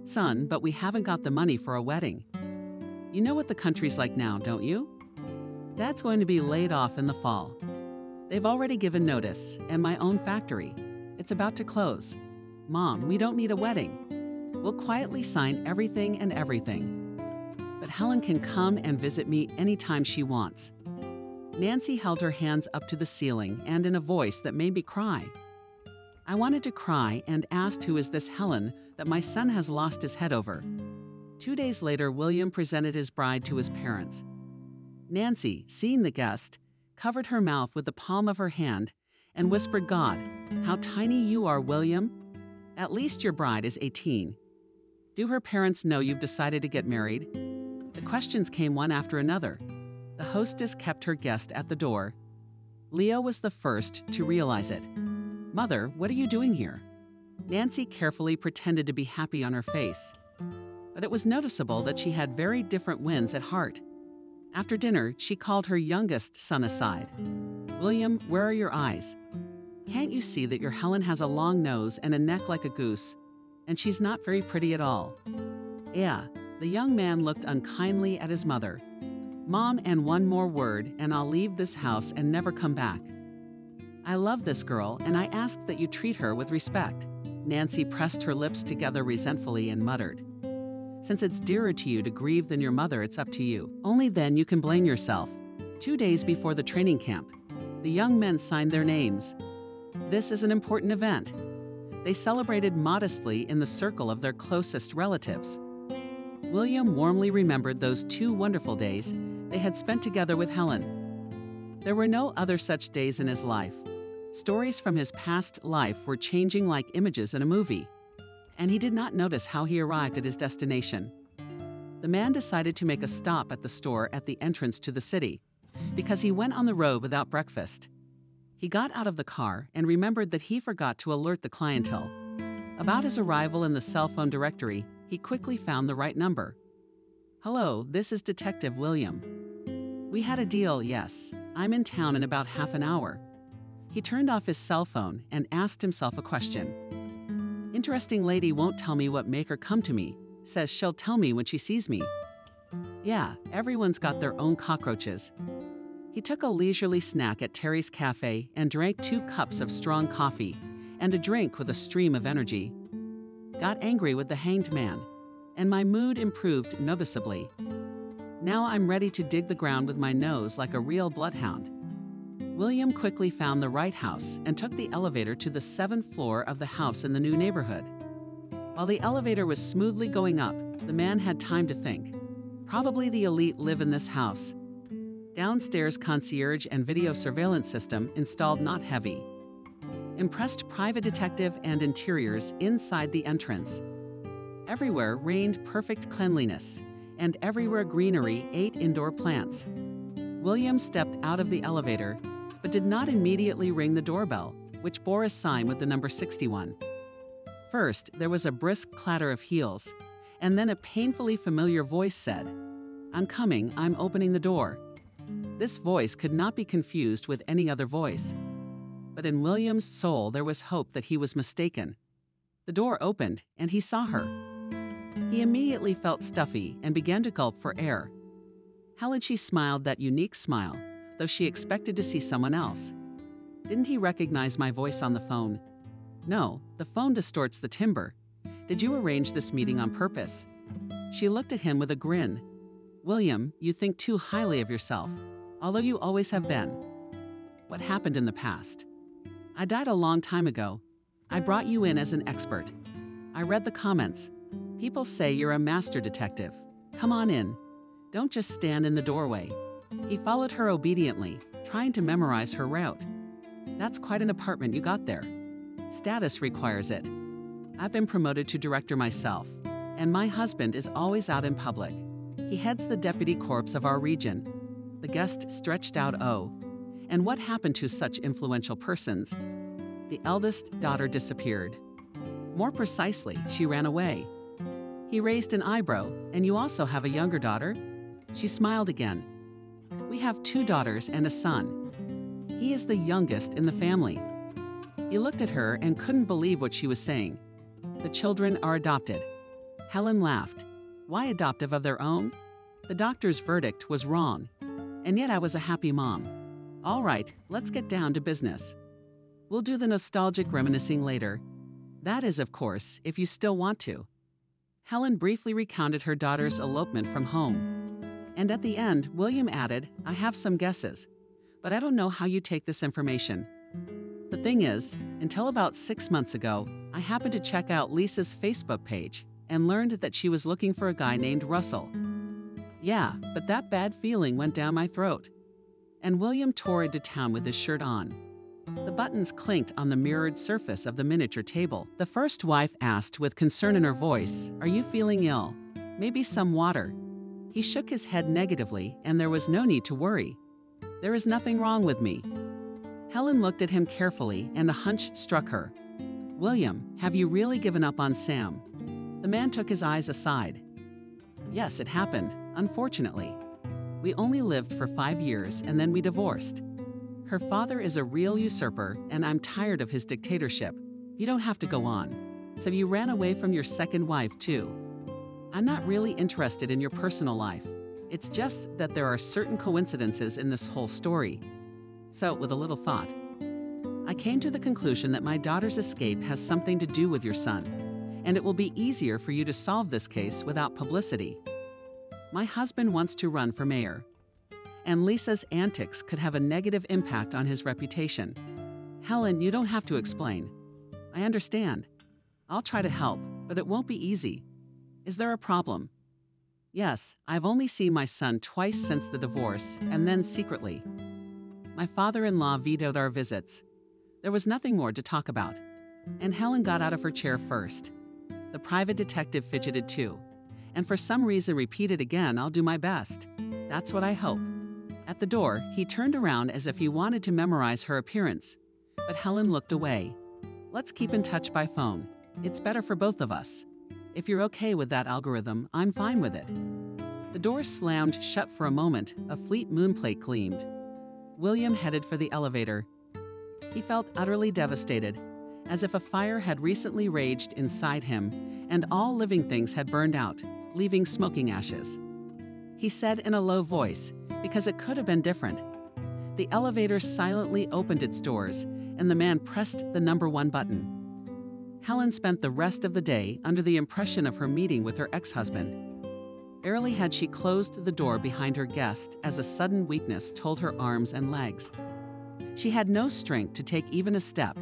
Son, but we haven't got the money for a wedding. You know what the country's like now, don't you? Dad's going to be laid off in the fall. They've already given notice, and my own factory. It's about to close. Mom, we don't need a wedding. We'll quietly sign everything and everything. But Helen can come and visit me anytime she wants." Nancy held her hands up to the ceiling and in a voice that made me cry. I wanted to cry and asked, who is this Helen that my son has lost his head over? 2 days later, William presented his bride to his parents. Nancy, seeing the guest, covered her mouth with the palm of her hand and whispered, "God, how tiny you are, William. At least your bride is 18. Do her parents know you've decided to get married?" The questions came one after another. The hostess kept her guest at the door. Leo was the first to realize it. "Mother, what are you doing here?" Nancy carefully pretended to be happy on her face, but it was noticeable that she had very different winds at heart. After dinner, she called her youngest son aside. "William, where are your eyes? Can't you see that your Helen has a long nose and a neck like a goose, and she's not very pretty at all?" Yeah, the young man looked unkindly at his mother. "Mom, and one more word, and I'll leave this house and never come back. I love this girl, and I ask that you treat her with respect." Nancy pressed her lips together resentfully and muttered, "Since it's dearer to you to grieve than your mother, it's up to you. Only then you can blame yourself." 2 days before the training camp, the young men signed their names. This is an important event. They celebrated modestly in the circle of their closest relatives. William warmly remembered those 2 wonderful days they had spent together with Helen. There were no other such days in his life. Stories from his past life were changing like images in a movie, and he did not notice how he arrived at his destination. The man decided to make a stop at the store at the entrance to the city, because he went on the road without breakfast. He got out of the car and remembered that he forgot to alert the clientele about his arrival in the cell phone directory. He quickly found the right number. "Hello, this is Detective William. We had a deal, yes. I'm in town in about half an hour." He turned off his cell phone and asked himself a question. "Interesting lady won't tell me what make her come to me, says she'll tell me when she sees me. Yeah, everyone's got their own cockroaches." He took a leisurely snack at Terry's Cafe and drank 2 cups of strong coffee and a drink with a stream of energy. Got angry with the hanged man, and my mood improved noticeably. Now I'm ready to dig the ground with my nose like a real bloodhound. William quickly found the right house and took the elevator to the 7th floor of the house in the new neighborhood. While the elevator was smoothly going up, the man had time to think. Probably the elite live in this house. Downstairs, concierge and video surveillance system installed, not heavy. Impressed private detective and interiors inside the entrance. Everywhere reigned perfect cleanliness, and everywhere greenery, 8 indoor plants. William stepped out of the elevator, but did not immediately ring the doorbell, which bore a sign with the number 61. First, there was a brisk clatter of heels, and then a painfully familiar voice said, "I'm coming, I'm opening the door." This voice could not be confused with any other voice, but in William's soul there was hope that he was mistaken. The door opened, and he saw her. He immediately felt stuffy and began to gulp for air. Helen, she smiled that unique smile, though she expected to see someone else. "Didn't he recognize my voice on the phone?" "No, the phone distorts the timbre. Did you arrange this meeting on purpose?" She looked at him with a grin. "William, you think too highly of yourself, although you always have been. What happened in the past? I died a long time ago. I brought you in as an expert. I read the comments. People say you're a master detective. Come on in. Don't just stand in the doorway." He followed her obediently, trying to memorize her route. "That's quite an apartment you got there. Status requires it. I've been promoted to director myself, and my husband is always out in public. He heads the deputy corps of our region." The guest stretched out. "Oh, and what happened to such influential persons?" "The eldest daughter disappeared. More precisely, she ran away." He raised an eyebrow. "And you also have a younger daughter?" She smiled again. "We have 2 daughters and a son. He is the youngest in the family." He looked at her and couldn't believe what she was saying. "The children are adopted." Helen laughed. "Why adoptive of their own? The doctor's verdict was wrong. And yet I was a happy mom." "All right, let's get down to business. We'll do the nostalgic reminiscing later. That is, of course, if you still want to." Helen briefly recounted her daughter's elopement from home. And at the end, William added, "I have some guesses, but I don't know how you take this information. The thing is, until about 6 months ago, I happened to check out Lisa's Facebook page and learned that she was looking for a guy named Russell. Yeah, but that bad feeling went down my throat." And William tore into town with his shirt on. The buttons clinked on the mirrored surface of the miniature table. The first wife asked with concern in her voice, "Are you feeling ill? Maybe some water?" He shook his head negatively, and there was no need to worry. "There is nothing wrong with me." Helen looked at him carefully, and a hunch struck her. "William, have you really given up on Sam?" The man took his eyes aside. "Yes, it happened, unfortunately. We only lived for 5 years, and then we divorced. Her father is a real usurper, and I'm tired of his dictatorship. You don't have to go on. So you ran away from your second wife, too. I'm not really interested in your personal life. It's just that there are certain coincidences in this whole story. So, with a little thought, I came to the conclusion that my daughter's escape has something to do with your son, and it will be easier for you to solve this case without publicity. My husband wants to run for mayor, and Lisa's antics could have a negative impact on his reputation." "Helen, you don't have to explain. I understand. I'll try to help, but it won't be easy. Is there a problem?" "Yes, I've only seen my son twice since the divorce, and then secretly. My father-in-law vetoed our visits. There was nothing more to talk about." And Helen got out of her chair first. The private detective fidgeted too, and for some reason repeated again, "I'll do my best. That's what I hope." At the door, he turned around as if he wanted to memorize her appearance, but Helen looked away. "Let's keep in touch by phone. It's better for both of us. If you're okay with that algorithm, I'm fine with it." The door slammed shut for a moment, a fleet moonplate gleamed. William headed for the elevator. He felt utterly devastated, as if a fire had recently raged inside him and all living things had burned out, leaving smoking ashes. He said in a low voice, because it could have been different. The elevator silently opened its doors, and the man pressed the #1 button. Helen spent the rest of the day under the impression of her meeting with her ex-husband. Barely had she closed the door behind her guest as a sudden weakness told her arms and legs. She had no strength to take even a step,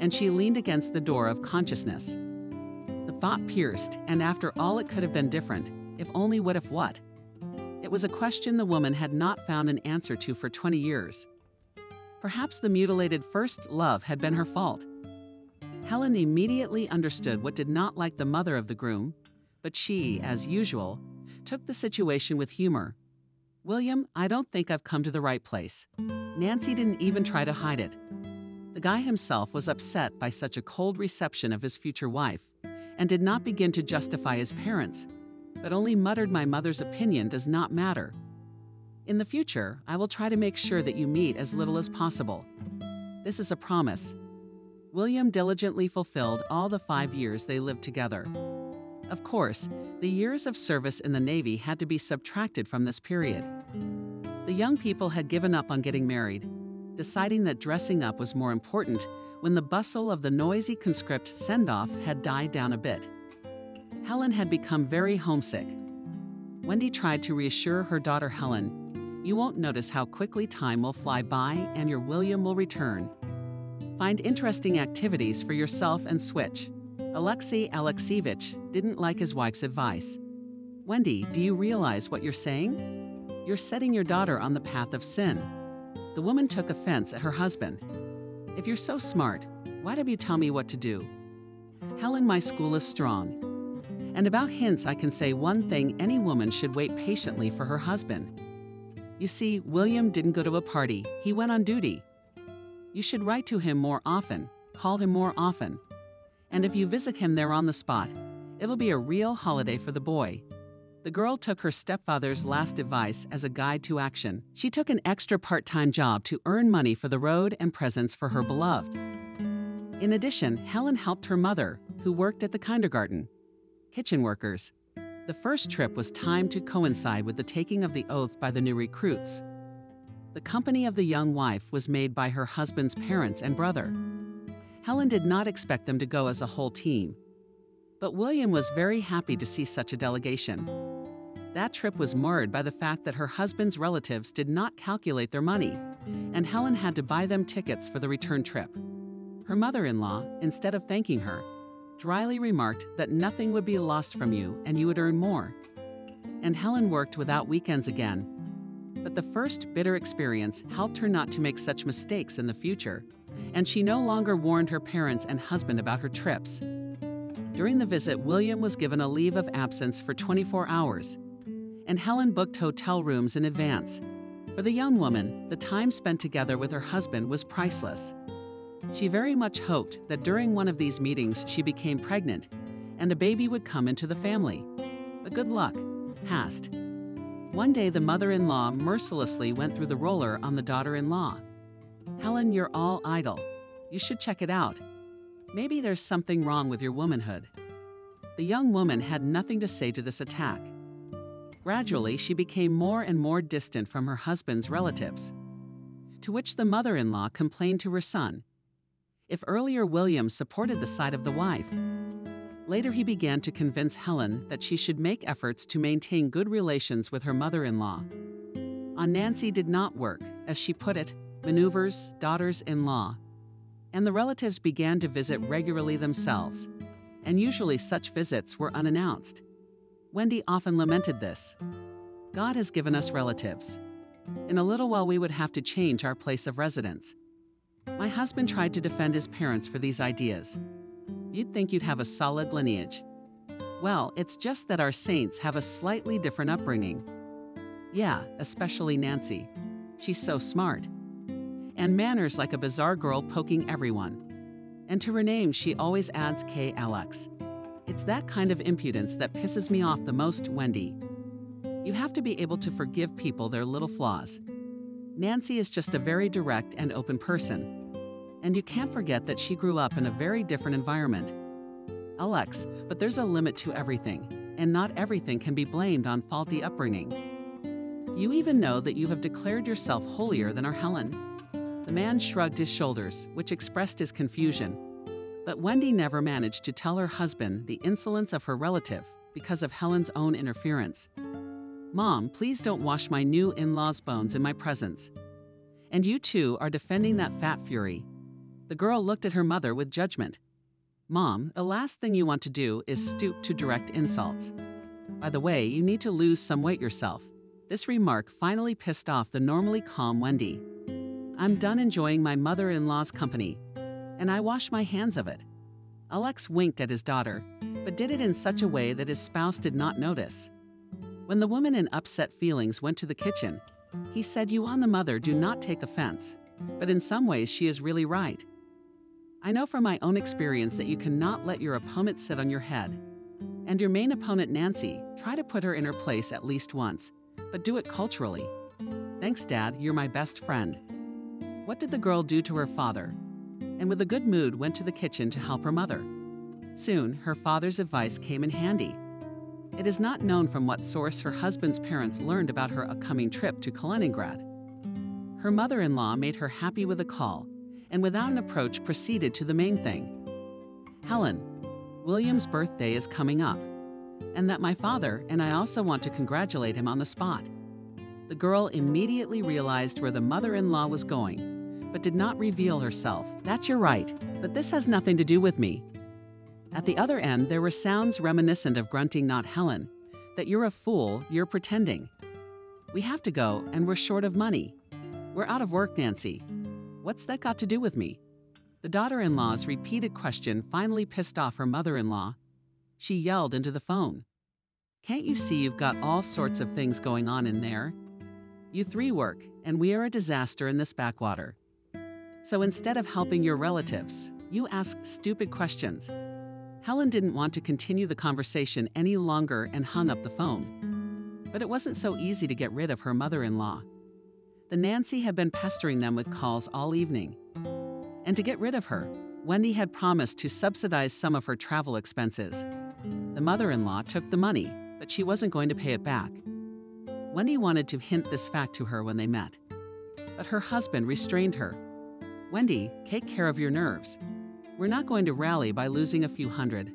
and she leaned against the door of consciousness. The thought pierced, and after all it could have been different, if only what if what? It was a question the woman had not found an answer to for 20 years. Perhaps the mutilated first love had been her fault. Helen immediately understood what did not like the mother of the groom, but she, as usual, took the situation with humor. "William, I don't think I've come to the right place." Nancy didn't even try to hide it. The guy himself was upset by such a cold reception of his future wife, and did not begin to justify his parents, but only muttered, "My mother's opinion does not matter. In the future, I will try to make sure that you meet as little as possible. This is a promise." William diligently fulfilled all the 5 years they lived together. Of course, the years of service in the Navy had to be subtracted from this period. The young people had given up on getting married, deciding that dressing up was more important when the bustle of the noisy conscript send-off had died down a bit. Helen had become very homesick. Wendy tried to reassure her daughter Helen, "You won't notice how quickly time will fly by and your William will return. Find interesting activities for yourself and switch." Alexei Alexeievich didn't like his wife's advice. Wendy, do you realize what you're saying? You're setting your daughter on the path of sin. The woman took offense at her husband. If you're so smart, why don't you tell me what to do? Helen, my school is strong. And about hints, I can say one thing: any woman should wait patiently for her husband. You see, William didn't go to a party, he went on duty. You should write to him more often, call him more often. And if you visit him there on the spot, it'll be a real holiday for the boy. The girl took her stepfather's last advice as a guide to action. She took an extra part-time job to earn money for the road and presents for her beloved. In addition, Helen helped her mother, who worked at the kindergarten. Kitchen workers. The first trip was timed to coincide with the taking of the oath by the new recruits. The company of the young wife was made by her husband's parents and brother. Helen did not expect them to go as a whole team. But William was very happy to see such a delegation. That trip was marred by the fact that her husband's relatives did not calculate their money, and Helen had to buy them tickets for the return trip. Her mother-in-law, instead of thanking her, dryly remarked that nothing would be lost from you and you would earn more. And Helen worked without weekends again. But the first bitter experience helped her not to make such mistakes in the future, and she no longer warned her parents and husband about her trips. During the visit, William was given a leave of absence for 24 hours, and Helen booked hotel rooms in advance. For the young woman, the time spent together with her husband was priceless. She very much hoped that during one of these meetings she became pregnant, and a baby would come into the family. But good luck passed. One day the mother-in-law mercilessly went through the roller on the daughter-in-law. Helen, you're all idle. You should check it out. Maybe there's something wrong with your womanhood. The young woman had nothing to say to this attack. Gradually, she became more and more distant from her husband's relatives, to which the mother-in-law complained to her son. If earlier William supported the side of the wife, later he began to convince Helen that she should make efforts to maintain good relations with her mother-in-law. On Nancy did not work, as she put it, maneuvers, daughters-in-law. And the relatives began to visit regularly themselves, and usually such visits were unannounced. Wendy often lamented this. God has given us relatives. In a little while we would have to change our place of residence. My husband tried to defend his parents for these ideas. You'd think you'd have a solid lineage. Well, it's just that our saints have a slightly different upbringing. Yeah, especially Nancy. She's so smart. And manners like a bizarre girl poking everyone. And to her name, she always adds K. Alex. It's that kind of impudence that pisses me off the most, Wendy. You have to be able to forgive people their little flaws. Nancy is just a very direct and open person. And you can't forget that she grew up in a very different environment. Alex, but there's a limit to everything, and not everything can be blamed on faulty upbringing. Do you even know that you have declared yourself holier than our Helen? The man shrugged his shoulders, which expressed his confusion. But Wendy never managed to tell her husband the insolence of her relative because of Helen's own interference. Mom, please don't wash my new in-laws' bones in my presence. And you two are defending that fat fury. The girl looked at her mother with judgment. Mom, the last thing you want to do is stoop to direct insults. By the way, you need to lose some weight yourself. This remark finally pissed off the normally calm Wendy. I'm done enjoying my mother-in-law's company, and I wash my hands of it. Alex winked at his daughter, but did it in such a way that his spouse did not notice. When the woman in upset feelings went to the kitchen, he said, "You and the mother do not take offense, but in some ways she is really right. I know from my own experience that you cannot let your opponent sit on your head. And your main opponent, Nancy, try to put her in her place at least once, but do it culturally. Thanks, Dad, you're my best friend." What did the girl do to her father? And with a good mood went to the kitchen to help her mother. Soon, her father's advice came in handy. It is not known from what source her husband's parents learned about her upcoming trip to Kaliningrad. Her mother-in-law made her happy with a call, and without an approach proceeded to the main thing. Helen, William's birthday is coming up, and that my father and I also want to congratulate him on the spot. The girl immediately realized where the mother-in-law was going, but did not reveal herself. That's your right, but this has nothing to do with me. At the other end, there were sounds reminiscent of grunting, not Helen, that you're a fool, you're pretending. We have to go, and we're short of money. We're out of work, Nancy. What's that got to do with me? The daughter-in-law's repeated question finally pissed off her mother-in-law. She yelled into the phone. Can't you see you've got all sorts of things going on in there? You three work, and we are a disaster in this backwater. So instead of helping your relatives, you ask stupid questions. Helen didn't want to continue the conversation any longer and hung up the phone. But it wasn't so easy to get rid of her mother-in-law. The Nancy had been pestering them with calls all evening. And to get rid of her, Wendy had promised to subsidize some of her travel expenses. The mother-in-law took the money, but she wasn't going to pay it back. Wendy wanted to hint this fact to her when they met. But her husband restrained her. Wendy, take care of your nerves. We're not going to rally by losing a few hundred.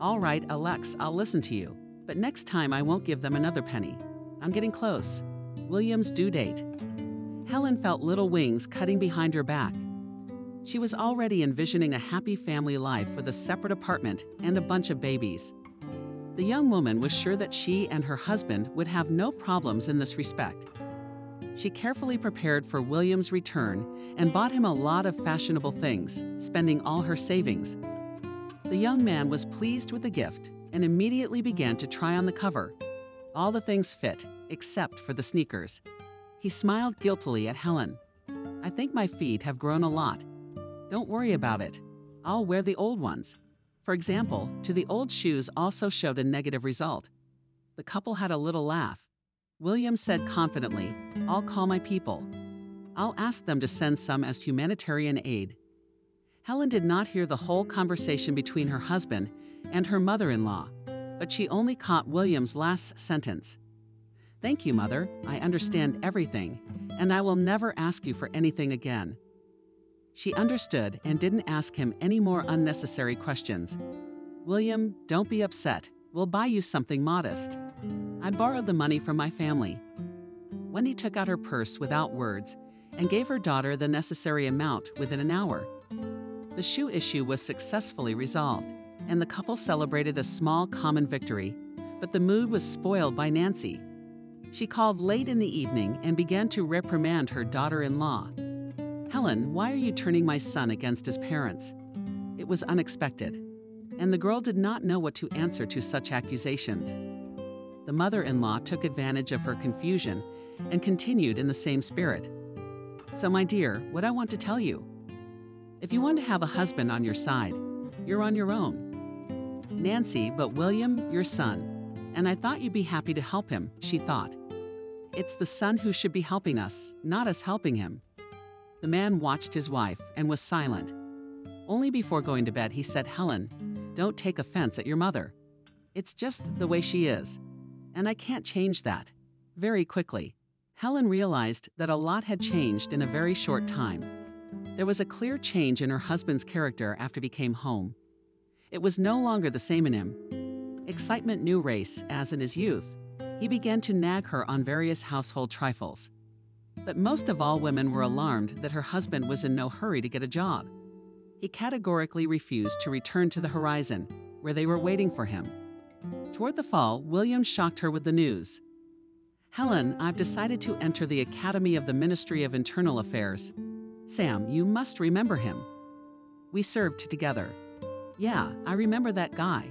All right, Alex, I'll listen to you, but next time I won't give them another penny. I'm getting close. William's due date. Helen felt little wings cutting behind her back. She was already envisioning a happy family life with a separate apartment and a bunch of babies. The young woman was sure that she and her husband would have no problems in this respect. She carefully prepared for William's return and bought him a lot of fashionable things, spending all her savings. The young man was pleased with the gift and immediately began to try on the cover. All the things fit, except for the sneakers. He smiled guiltily at Helen. I think my feet have grown a lot. Don't worry about it. I'll wear the old ones. For example, to the old shoes also showed a negative result. The couple had a little laugh. William said confidently, I'll call my people. I'll ask them to send some as humanitarian aid. Helen did not hear the whole conversation between her husband and her mother-in-law, but she only caught William's last sentence. Thank you, Mother. I understand everything, and I will never ask you for anything again. She understood and didn't ask him any more unnecessary questions. William, don't be upset. We'll buy you something modest. I borrowed the money from my family. Wendy took out her purse without words and gave her daughter the necessary amount within an hour. The shoe issue was successfully resolved, and the couple celebrated a small common victory, but the mood was spoiled by Nancy. She called late in the evening and began to reprimand her daughter-in-law. Helen, why are you turning my son against his parents? It was unexpected, and the girl did not know what to answer to such accusations. The mother-in-law took advantage of her confusion and continued in the same spirit. So my dear, what I want to tell you. If you want to have a husband on your side, you're on your own. Nancy, but William, your son. And I thought you'd be happy to help him, she thought. It's the son who should be helping us, not us helping him. The man watched his wife and was silent. Only before going to bed he said, Helen, don't take offense at your mother. It's just the way she is. And I can't change that. Very quickly, Helen realized that a lot had changed in a very short time. There was a clear change in her husband's character after he came home. It was no longer the same in him. Excitement knew race, as in his youth, he began to nag her on various household trifles. But most of all, women were alarmed that her husband was in no hurry to get a job. He categorically refused to return to the horizon, where they were waiting for him. Toward the fall, William shocked her with the news. Helen, I've decided to enter the Academy of the Ministry of Internal Affairs. Sam, you must remember him. We served together. Yeah, I remember that guy.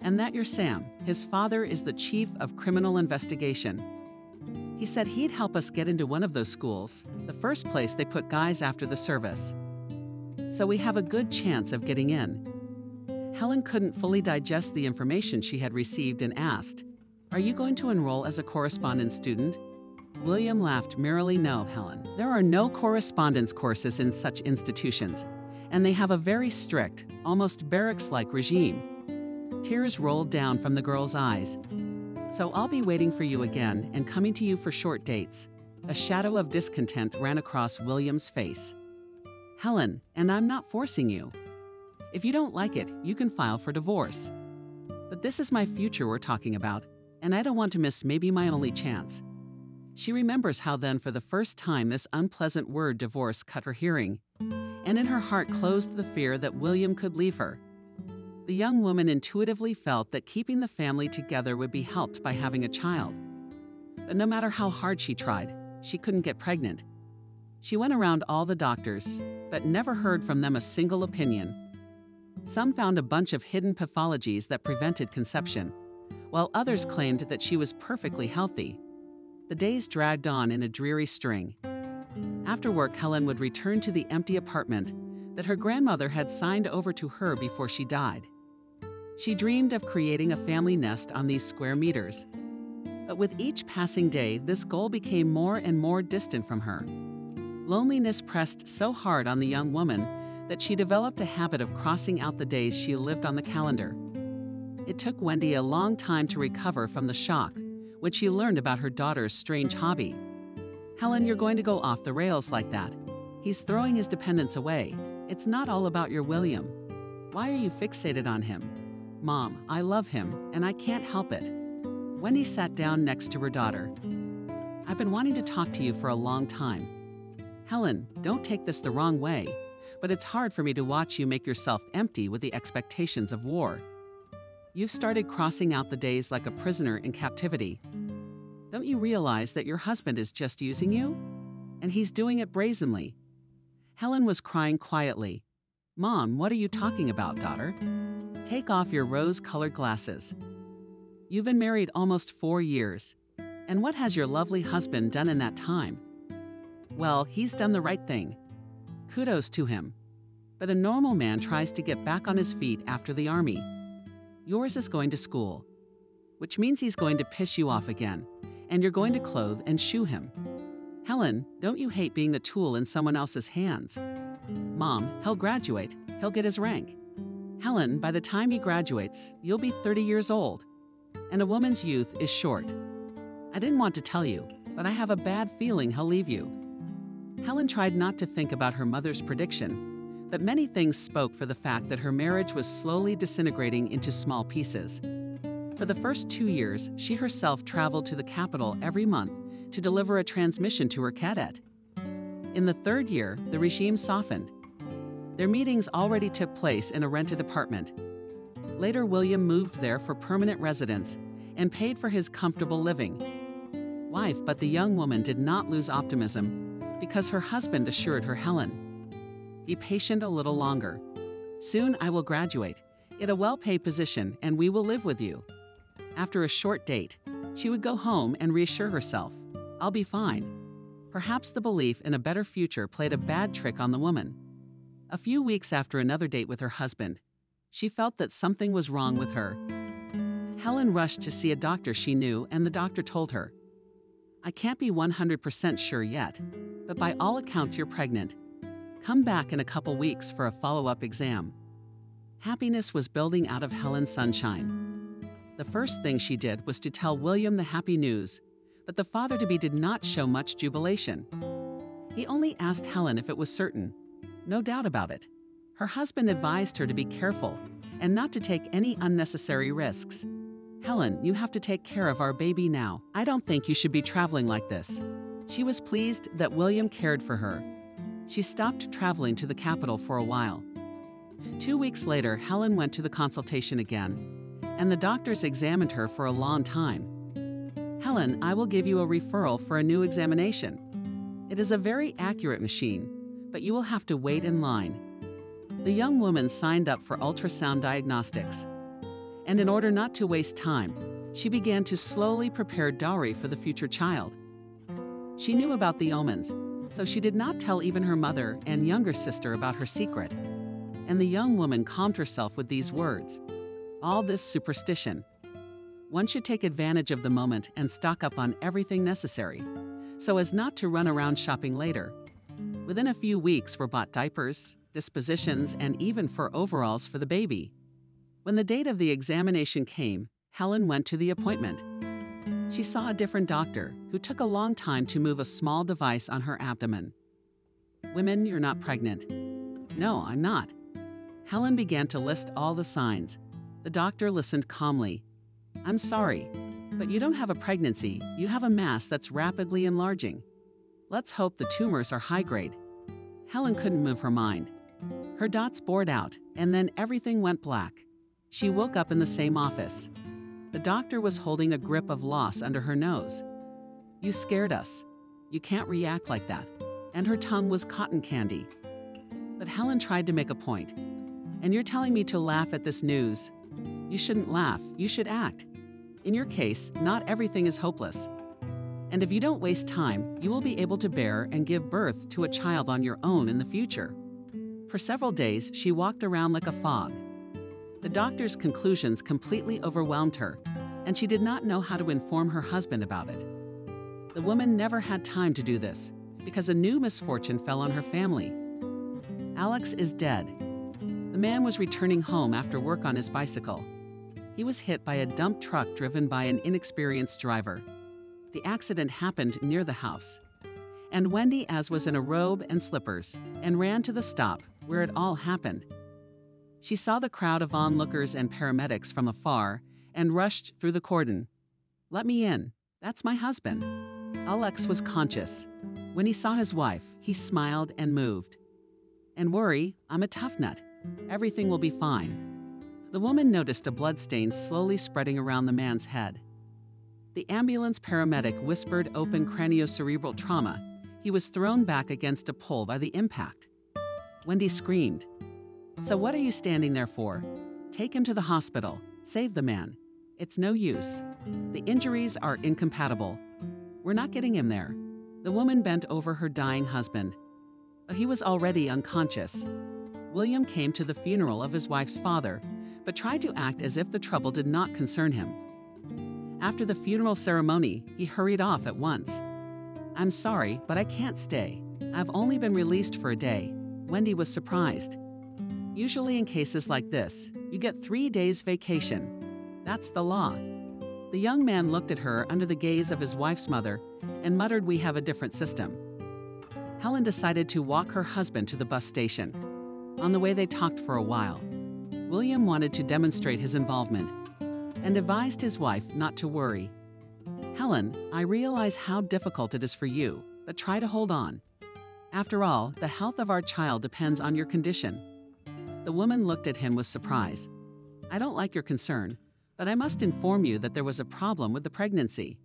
And that you're Sam. His father is the chief of criminal investigation. He said he'd help us get into one of those schools, the first place they put guys after the service. So we have a good chance of getting in. Helen couldn't fully digest the information she had received and asked, "Are you going to enroll as a correspondence student?" William laughed merrily. "No, Helen. There are no correspondence courses in such institutions, and they have a very strict, almost barracks-like regime." Tears rolled down from the girl's eyes. "So I'll be waiting for you again and coming to you for short dates." A shadow of discontent ran across William's face. "Helen, and I'm not forcing you. If you don't like it, you can file for divorce. But this is my future we're talking about, and I don't want to miss maybe my only chance." She remembers how then for the first time this unpleasant word divorce cut her hearing, and in her heart closed the fear that William could leave her. The young woman intuitively felt that keeping the family together would be helped by having a child. But no matter how hard she tried, she couldn't get pregnant. She went around all the doctors, but never heard from them a single opinion. Some found a bunch of hidden pathologies that prevented conception, while others claimed that she was perfectly healthy. The days dragged on in a dreary string. After work, Helen would return to the empty apartment that her grandmother had signed over to her before she died. She dreamed of creating a family nest on these square meters. But with each passing day, this goal became more and more distant from her. Loneliness pressed so hard on the young woman that she developed a habit of crossing out the days she lived on the calendar. It took Wendy a long time to recover from the shock when she learned about her daughter's strange hobby. "Helen, you're going to go off the rails like that. He's throwing his dependence away. It's not all about your William. Why are you fixated on him? Mom, I love him, and I can't help it." Wendy sat down next to her daughter. "I've been wanting to talk to you for a long time. Helen, don't take this the wrong way, but it's hard for me to watch you make yourself empty with the expectations of war. You've started crossing out the days like a prisoner in captivity. Don't you realize that your husband is just using you? And he's doing it brazenly." Helen was crying quietly. "Mom, what are you talking about, daughter? Take off your rose-colored glasses. You've been married almost 4 years, and what has your lovely husband done in that time?" "Well, he's done the right thing. Kudos to him. But a normal man tries to get back on his feet after the army. Yours is going to school, which means he's going to piss you off again, and you're going to clothe and shoe him. Helen, don't you hate being a tool in someone else's hands? Mom, he'll graduate, he'll get his rank. Helen, by the time he graduates, you'll be 30 years old, and a woman's youth is short. I didn't want to tell you, but I have a bad feeling he'll leave you." Helen tried not to think about her mother's prediction, but many things spoke for the fact that her marriage was slowly disintegrating into small pieces. For the first 2 years, she herself traveled to the capital every month to deliver a transmission to her cadet. In the third year, the regime softened. Their meetings already took place in a rented apartment. Later, William moved there for permanent residence and paid for his comfortable living. But the young woman did not lose optimism, because her husband assured her, "Helen, be patient a little longer. Soon I will graduate, get a well-paid position, and we will live with you." After a short date, she would go home and reassure herself, "I'll be fine." Perhaps the belief in a better future played a bad trick on the woman. A few weeks after another date with her husband, she felt that something was wrong with her. Helen rushed to see a doctor she knew, and the doctor told her, "I can't be 100% sure yet, but by all accounts you're pregnant. Come back in a couple weeks for a follow-up exam." Happiness was building out of Helen's sunshine. The first thing she did was to tell William the happy news, but the father-to-be did not show much jubilation. He only asked Helen if it was certain. No doubt about it. Her husband advised her to be careful and not to take any unnecessary risks. "Helen, you have to take care of our baby now. I don't think you should be traveling like this." She was pleased that William cared for her. She stopped traveling to the capital for a while. 2 weeks later, Helen went to the consultation again, and the doctors examined her for a long time. "Helen, I will give you a referral for a new examination. It is a very accurate machine, but you will have to wait in line." The young woman signed up for ultrasound diagnostics, and in order not to waste time, she began to slowly prepare dowry for the future child. She knew about the omens, so she did not tell even her mother and younger sister about her secret. And the young woman calmed herself with these words, "All this superstition. One should take advantage of the moment and stock up on everything necessary, so as not to run around shopping later." Within a few weeks were bought diapers, dispositions, and even fur overalls for the baby. When the date of the examination came, Helen went to the appointment. She saw a different doctor, who took a long time to move a small device on her abdomen. "Women, you're not pregnant." "No, I'm not." Helen began to list all the signs. The doctor listened calmly. "I'm sorry, but you don't have a pregnancy, you have a mass that's rapidly enlarging. Let's hope the tumors are high-grade." Helen couldn't move her mind. Her dots bored out, and then everything went black. She woke up in the same office. The doctor was holding a grip of loss under her nose. You scared us. You can't react like that. And her tongue was cotton candy. But Helen tried to make a point. And you're telling me to laugh at this news. You shouldn't laugh, you should act. In your case, not everything is hopeless. And if you don't waste time, you will be able to bear and give birth to a child on your own in the future. For several days, she walked around like a fog. The doctor's conclusions completely overwhelmed her, and she did not know how to inform her husband about it. The woman never had time to do this, because a new misfortune fell on her family. Alex is dead. The man was returning home after work on his bicycle. He was hit by a dump truck driven by an inexperienced driver. The accident happened near the house. And Wendy, as was in a robe and slippers, and ran to the stop where it all happened. She saw the crowd of onlookers and paramedics from afar and rushed through the cordon. "Let me in. That's my husband." Alex was conscious. When he saw his wife, he smiled and moved. "And worry, I'm a tough nut. Everything will be fine." The woman noticed a bloodstain slowly spreading around the man's head. The ambulance paramedic whispered open craniocerebral trauma. He was thrown back against a pole by the impact. Wendy screamed. "So what are you standing there for? Take him to the hospital. Save the man. It's no use. The injuries are incompatible. We're not getting him there." The woman bent over her dying husband. But he was already unconscious. William came to the funeral of his wife's father, but tried to act as if the trouble did not concern him. After the funeral ceremony, he hurried off at once. "I'm sorry, but I can't stay. I've only been released for a day." Wendy was surprised. Usually in cases like this, you get 3 days vacation. That's the law. The young man looked at her under the gaze of his wife's mother and muttered, "We have a different system." Helen decided to walk her husband to the bus station. On the way, they talked for a while. William wanted to demonstrate his involvement and advised his wife not to worry. "Helen, I realize how difficult it is for you, but try to hold on. After all, the health of our child depends on your condition." The woman looked at him with surprise. "I don't like your concern, but I must inform you that there was a problem with the pregnancy."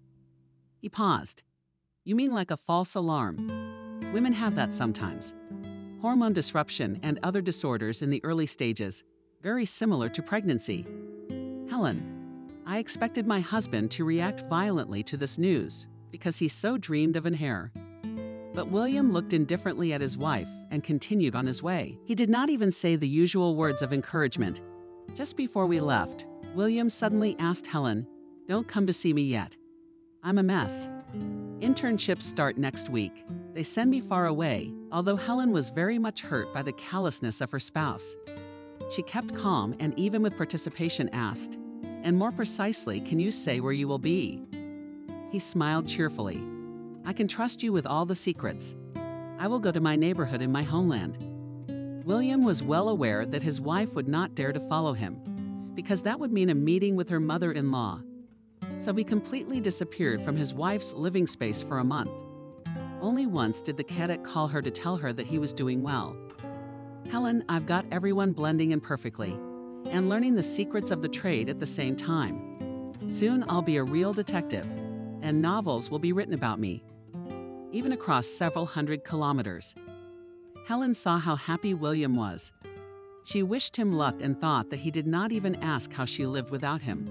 He paused. "You mean like a false alarm? Women have that sometimes. Hormone disruption and other disorders in the early stages, very similar to pregnancy." "Helen, I expected my husband to react violently to this news, because he so dreamed of an heir." But William looked indifferently at his wife and continued on his way. He did not even say the usual words of encouragement. Just before we left, William suddenly asked Helen, "Don't come to see me yet. I'm a mess. Internships start next week. They send me far away," although Helen was very much hurt by the callousness of her spouse. She kept calm and even with participation asked, "And more precisely, can you say where you will be?" He smiled cheerfully. "I can trust you with all the secrets. I will go to my neighborhood in my homeland." William was well aware that his wife would not dare to follow him, because that would mean a meeting with her mother-in-law. So he completely disappeared from his wife's living space for a month. Only once did the cadet call her to tell her that he was doing well. "Helen, I've got everyone blending in perfectly and learning the secrets of the trade at the same time. Soon I'll be a real detective, and novels will be written about me, even across several hundred kilometers." Helen saw how happy William was. She wished him luck and thought that he did not even ask how she lived without him.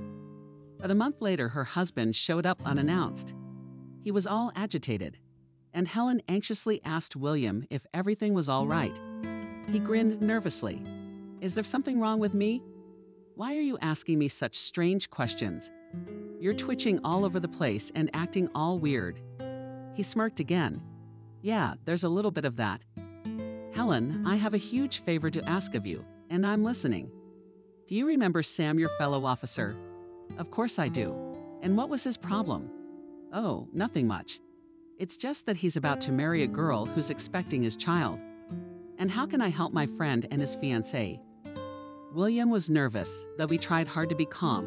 But a month later, her husband showed up unannounced. He was all agitated, and Helen anxiously asked William if everything was all right. He grinned nervously. "Is there something wrong with me? Why are you asking me such strange questions? You're twitching all over the place and acting all weird." He smirked again. "Yeah, there's a little bit of that." "Helen, I have a huge favor to ask of you, and I'm listening. Do you remember Sam, your fellow officer?" "Of course I do. And what was his problem?" "Oh, nothing much. It's just that he's about to marry a girl who's expecting his child." "And how can I help my friend and his fiancée?" William was nervous, though he tried hard to be calm,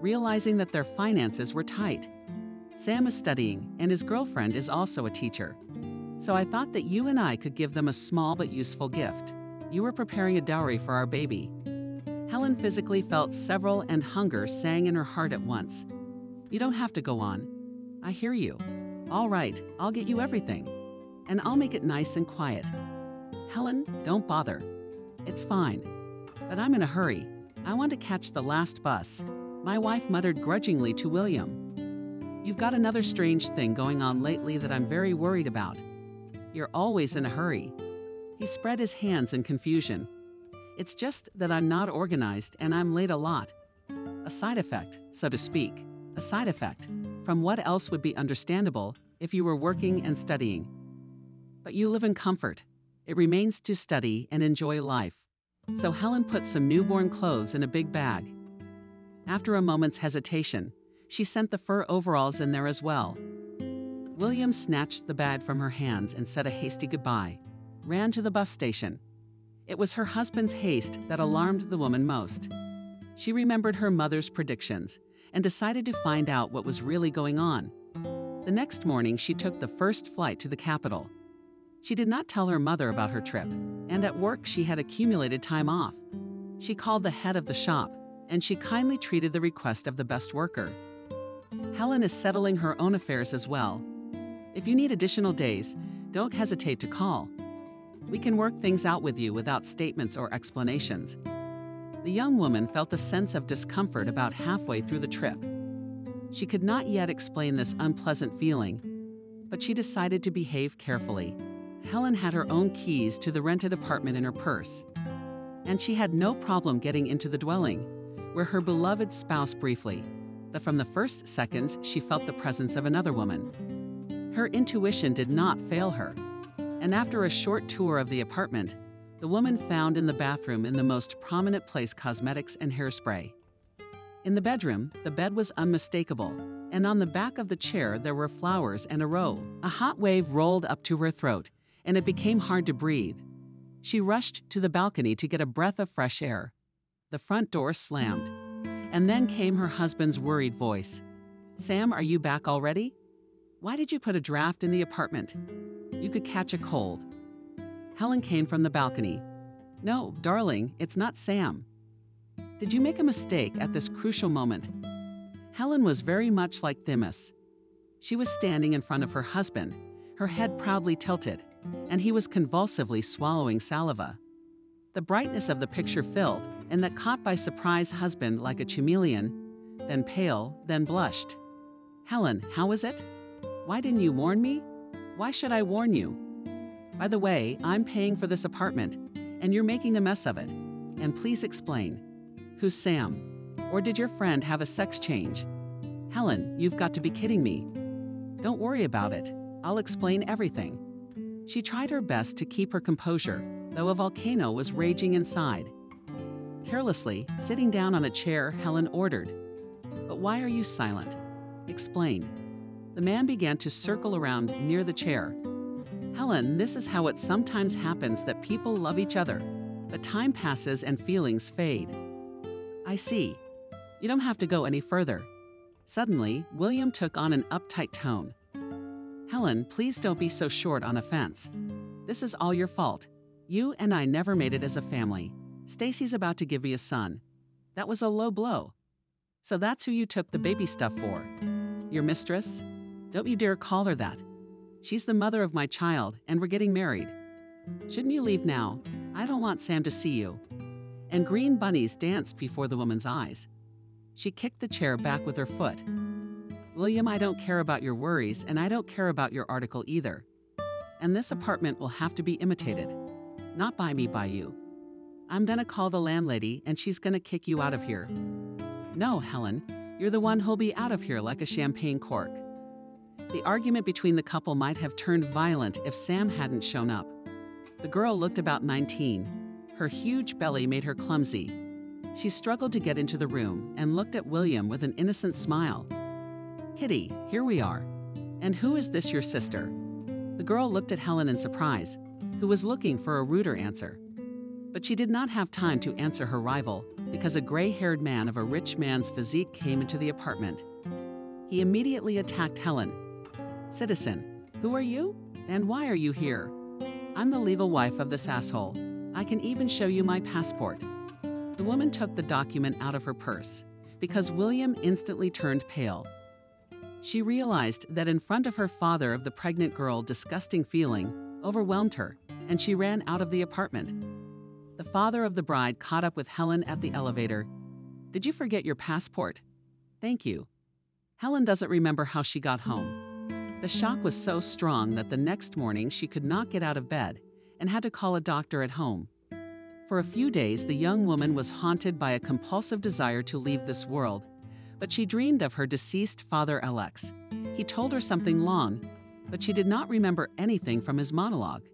realizing that their finances were tight. "Sam is studying, and his girlfriend is also a teacher. So I thought that you and I could give them a small but useful gift. You were preparing a dowry for our baby." Helen physically felt several, and hunger sang in her heart at once. You don't have to go on. I hear you. All right, I'll get you everything. And I'll make it nice and quiet. Helen, don't bother. It's fine. But I'm in a hurry. I want to catch the last bus. My wife muttered grudgingly to William. You've got another strange thing going on lately that I'm very worried about. You're always in a hurry. He spread his hands in confusion. It's just that I'm not organized and I'm late a lot. A side effect, so to speak. A side effect from what else would be understandable if you were working and studying. But you live in comfort. It remains to study and enjoy life. So Helen put some newborn clothes in a big bag. After a moment's hesitation, she sent the fur overalls in there as well. William snatched the bag from her hands and said a hasty goodbye, ran to the bus station. It was her husband's haste that alarmed the woman most. She remembered her mother's predictions and decided to find out what was really going on. The next morning, she took the first flight to the capital. She did not tell her mother about her trip, and at work she had accumulated time off. She called the head of the shop, and she kindly treated the request of the best worker. Helen is settling her own affairs as well. If you need additional days, don't hesitate to call. We can work things out with you without statements or explanations. The young woman felt a sense of discomfort about halfway through the trip. She could not yet explain this unpleasant feeling, but she decided to behave carefully. Helen had her own keys to the rented apartment in her purse, and she had no problem getting into the dwelling, where her beloved spouse briefly, but from the first seconds she felt the presence of another woman. Her intuition did not fail her. And after a short tour of the apartment, the woman found in the bathroom in the most prominent place cosmetics and hairspray. In the bedroom, the bed was unmistakable, and on the back of the chair there were flowers and a robe. A hot wave rolled up to her throat, and it became hard to breathe. She rushed to the balcony to get a breath of fresh air. The front door slammed, and then came her husband's worried voice. Sam, are you back already? Why did you put a draft in the apartment? You could catch a cold. Helen came from the balcony. No, darling, it's not Sam. Did you make a mistake at this crucial moment? Helen was very much like Themis. She was standing in front of her husband, her head proudly tilted, and he was convulsively swallowing saliva. The brightness of the picture filled, and that caught by surprise husband like a chameleon, then pale, then blushed. Helen, how is it? Why didn't you warn me? Why should I warn you? By the way, I'm paying for this apartment, and you're making a mess of it. And please explain. Who's Sam? Or did your friend have a sex change? Helen, you've got to be kidding me. Don't worry about it. I'll explain everything. She tried her best to keep her composure, though a volcano was raging inside. Carelessly, sitting down on a chair, Helen ordered, "But why are you silent? Explain." The man began to circle around near the chair. Helen, this is how it sometimes happens that people love each other, but time passes and feelings fade. I see. You don't have to go any further. Suddenly, William took on an uptight tone. Helen, please don't be so short on offense. This is all your fault. You and I never made it as a family. Stacy's about to give me a son. That was a low blow. So that's who you took the baby stuff for. Your mistress? Don't you dare call her that. She's the mother of my child, and we're getting married. Shouldn't you leave now? I don't want Sam to see you. And green bunnies danced before the woman's eyes. She kicked the chair back with her foot. William, I don't care about your worries, and I don't care about your article either. And this apartment will have to be imitated. Not by me, by you. I'm gonna call the landlady, and she's gonna kick you out of here. No, Helen. You're the one who'll be out of here like a champagne cork. The argument between the couple might have turned violent if Sam hadn't shown up. The girl looked about 19. Her huge belly made her clumsy. She struggled to get into the room and looked at William with an innocent smile. Kitty, here we are. And who is this, your sister? The girl looked at Helen in surprise, who was looking for a ruder answer. But she did not have time to answer her rival, because a gray-haired man of a rich man's physique came into the apartment. He immediately attacked Helen. Citizen, who are you? And why are you here? I'm the legal wife of this asshole. I can even show you my passport. The woman took the document out of her purse because William instantly turned pale. She realized that in front of her father of the pregnant girl, disgusting feeling overwhelmed her, and she ran out of the apartment. The father of the bride caught up with Helen at the elevator. "Did you forget your passport?" "Thank you." Helen doesn't remember how she got home. The shock was so strong that the next morning she could not get out of bed and had to call a doctor at home. For a few days, the young woman was haunted by a compulsive desire to leave this world, but she dreamed of her deceased father Alex. He told her something long, but she did not remember anything from his monologue.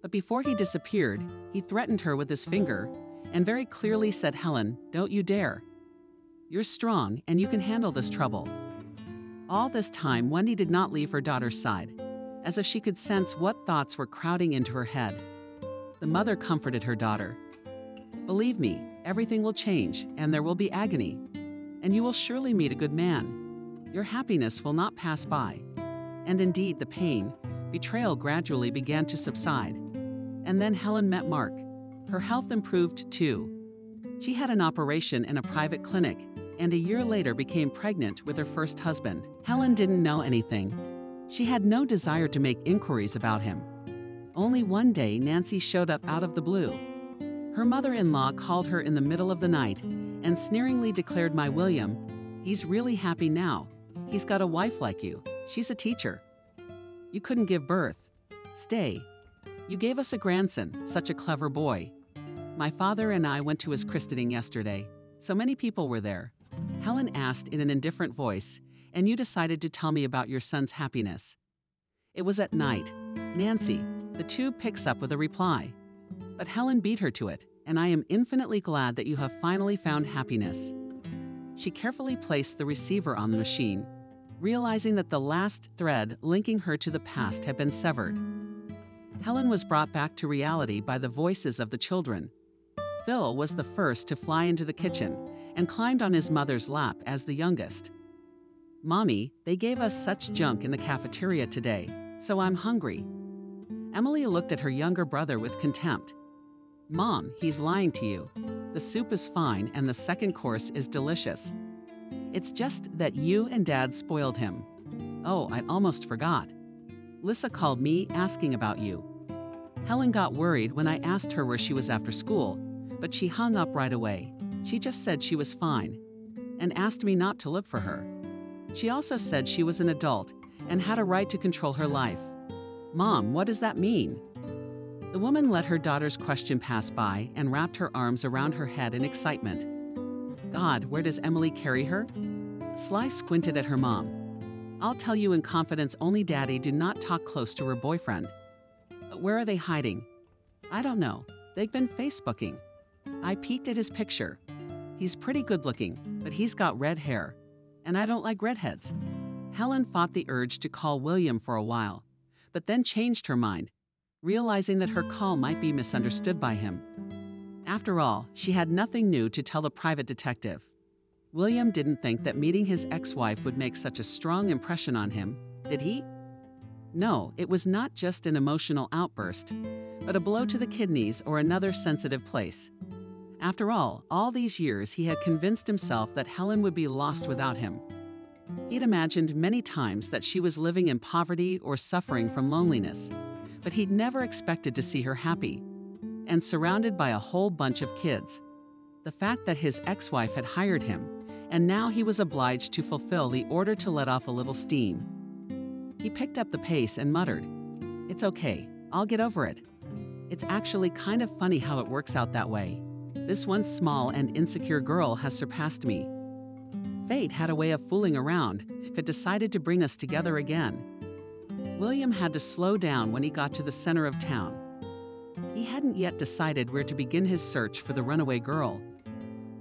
But before he disappeared, he threatened her with his finger and very clearly said, "Helen, don't you dare. You're strong and you can handle this trouble." All this time, Wendy did not leave her daughter's side, as if she could sense what thoughts were crowding into her head. The mother comforted her daughter. "Believe me, everything will change and there will be agony. And you will surely meet a good man. Your happiness will not pass by." And indeed, the pain, betrayal gradually began to subside. And then Helen met Mark. Her health improved too. She had an operation in a private clinic, and a year later became pregnant with her first husband. Helen didn't know anything. She had no desire to make inquiries about him. Only one day, Nancy showed up out of the blue. Her mother-in-law called her in the middle of the night and sneeringly declared, "My William, he's really happy now. He's got a wife like you. She's a teacher. You couldn't give birth. Stay. You gave us a grandson, such a clever boy. My father and I went to his christening yesterday. So many people were there." Helen asked in an indifferent voice, "And you decided to tell me about your son's happiness?" It was at night. Nancy, the tube picks up with a reply. But Helen beat her to it. "And I am infinitely glad that you have finally found happiness." She carefully placed the receiver on the machine, realizing that the last thread linking her to the past had been severed. Helen was brought back to reality by the voices of the children. Phil was the first to fly into the kitchen and climbed on his mother's lap as the youngest. "Mommy, they gave us such junk in the cafeteria today, so I'm hungry." Emily looked at her younger brother with contempt. "Mom, he's lying to you. The soup is fine and the second course is delicious. It's just that you and Dad spoiled him." "Oh, I almost forgot. Lisa called me asking about you." Helen got worried when I asked her where she was after school, but she hung up right away. She just said she was fine and asked me not to look for her. She also said she was an adult and had a right to control her life. "Mom, what does that mean?" The woman let her daughter's question pass by and wrapped her arms around her head in excitement. "God, where does Emily carry her?" Sly squinted at her mom. "I'll tell you in confidence, only Daddy, do not talk close to her boyfriend." "But where are they hiding?" "I don't know. They've been Facebooking. I peeked at his picture. He's pretty good looking, but he's got red hair. And I don't like redheads." Helen fought the urge to call William for a while, but then changed her mind, realizing that her call might be misunderstood by him. After all, she had nothing new to tell the private detective. William didn't think that meeting his ex-wife would make such a strong impression on him, did he? No, it was not just an emotional outburst, but a blow to the kidneys or another sensitive place. After all these years he had convinced himself that Helen would be lost without him. He'd imagined many times that she was living in poverty or suffering from loneliness, but he'd never expected to see her happy and surrounded by a whole bunch of kids. The fact that his ex-wife had hired him, and now he was obliged to fulfill the order to let off a little steam. He picked up the pace and muttered, "It's okay, I'll get over it. It's actually kind of funny how it works out that way. This once small and insecure girl has surpassed me." Fate had a way of fooling around if it decided to bring us together again. William had to slow down when he got to the center of town. He hadn't yet decided where to begin his search for the runaway girl.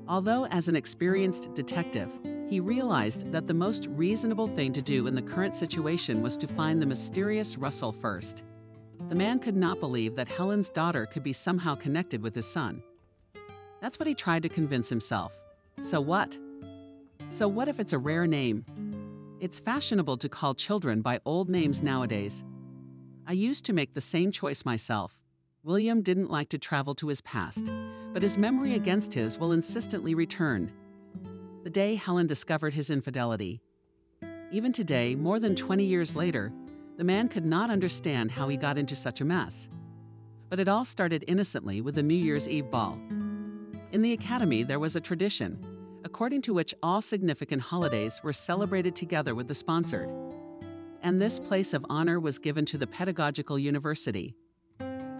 Although, as an experienced detective, he realized that the most reasonable thing to do in the current situation was to find the mysterious Russell first. The man could not believe that Helen's daughter could be somehow connected with his son. That's what he tried to convince himself. So what? So what if it's a rare name? It's fashionable to call children by old names nowadays. I used to make the same choice myself. William didn't like to travel to his past, but his memory against his will insistently return. The day Helen discovered his infidelity. Even today, more than 20 years later, the man could not understand how he got into such a mess. But it all started innocently with a New Year's Eve ball. In the academy, there was a tradition, according to which all significant holidays were celebrated together with the sponsored. And this place of honor was given to the pedagogical university.